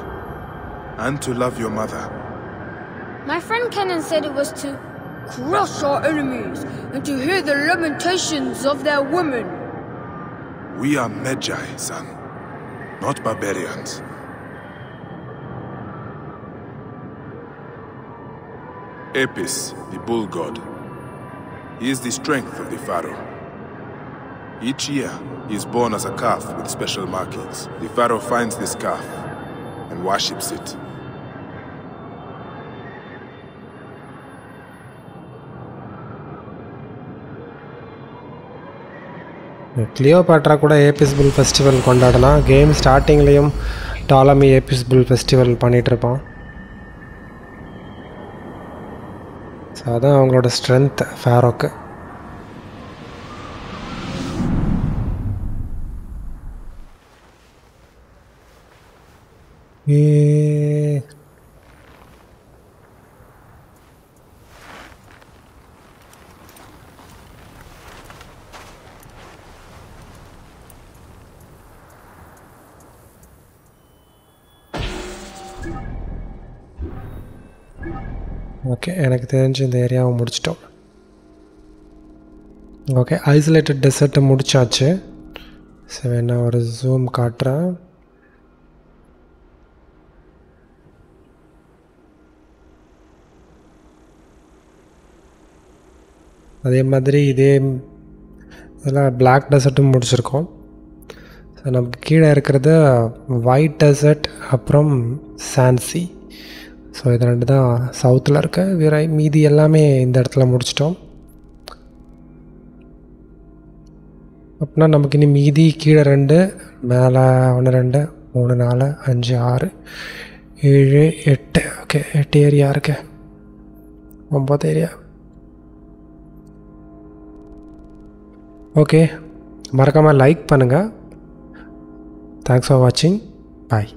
And to love your mother. My friend Kenan said it was to crush our enemies and to hear the lamentations of their women. We are Magi, son, not barbarians. Apis, the bull god. He is the strength of the pharaoh. Each year, he is born as a calf with special markings. The pharaoh finds this calf and worships it. Cleopatra கூட Apis bull festival கொண்டாடலாம். Game ஸ்டார்டிங்லேயும் Ptolemy Apis bull festival பண்ணிகிட்ருப்பான். So அதான் அவங்களோட strength ஃபேரோக்கு. Okay எனக்கு தெரிஞ்சு இந்த ஏரியாவை முடிச்சிட்டோம். ஓகே ஐசோலேட்டட் டெசர்ட்டை முடிச்சாச்சு. ஸோ என்ன ஒரு ஜூம் காட்டுறேன். அதே மாதிரி இதே இதெல்லாம் பிளாக் டெசர்ட்டும் முடிச்சிருக்கோம். ஸோ நமக்கு கீழே இருக்கிறது ஒயிட் டெசர்ட் அப்புறம் சான்சி. ஸோ இது ரெண்டு தான் சவுத்தில் இருக்க. வேற மீதி எல்லாமே இந்த இடத்துல முடிச்சிட்டோம். அப்படின்னா நமக்கு இனி மீதி கீழே ரெண்டு மேலே ஒன்று ரெண்டு மூணு நாலு அஞ்சு ஆறு ஏழு எட்டு. ஓகே எட்டு ஏரியா இருக்கு. ஒம்பது ஏரியா. ஓகே மறக்காமல் லைக் பண்ணுங்கள். தேங்க்ஸ் ஃபார் வாட்சிங். பாய்.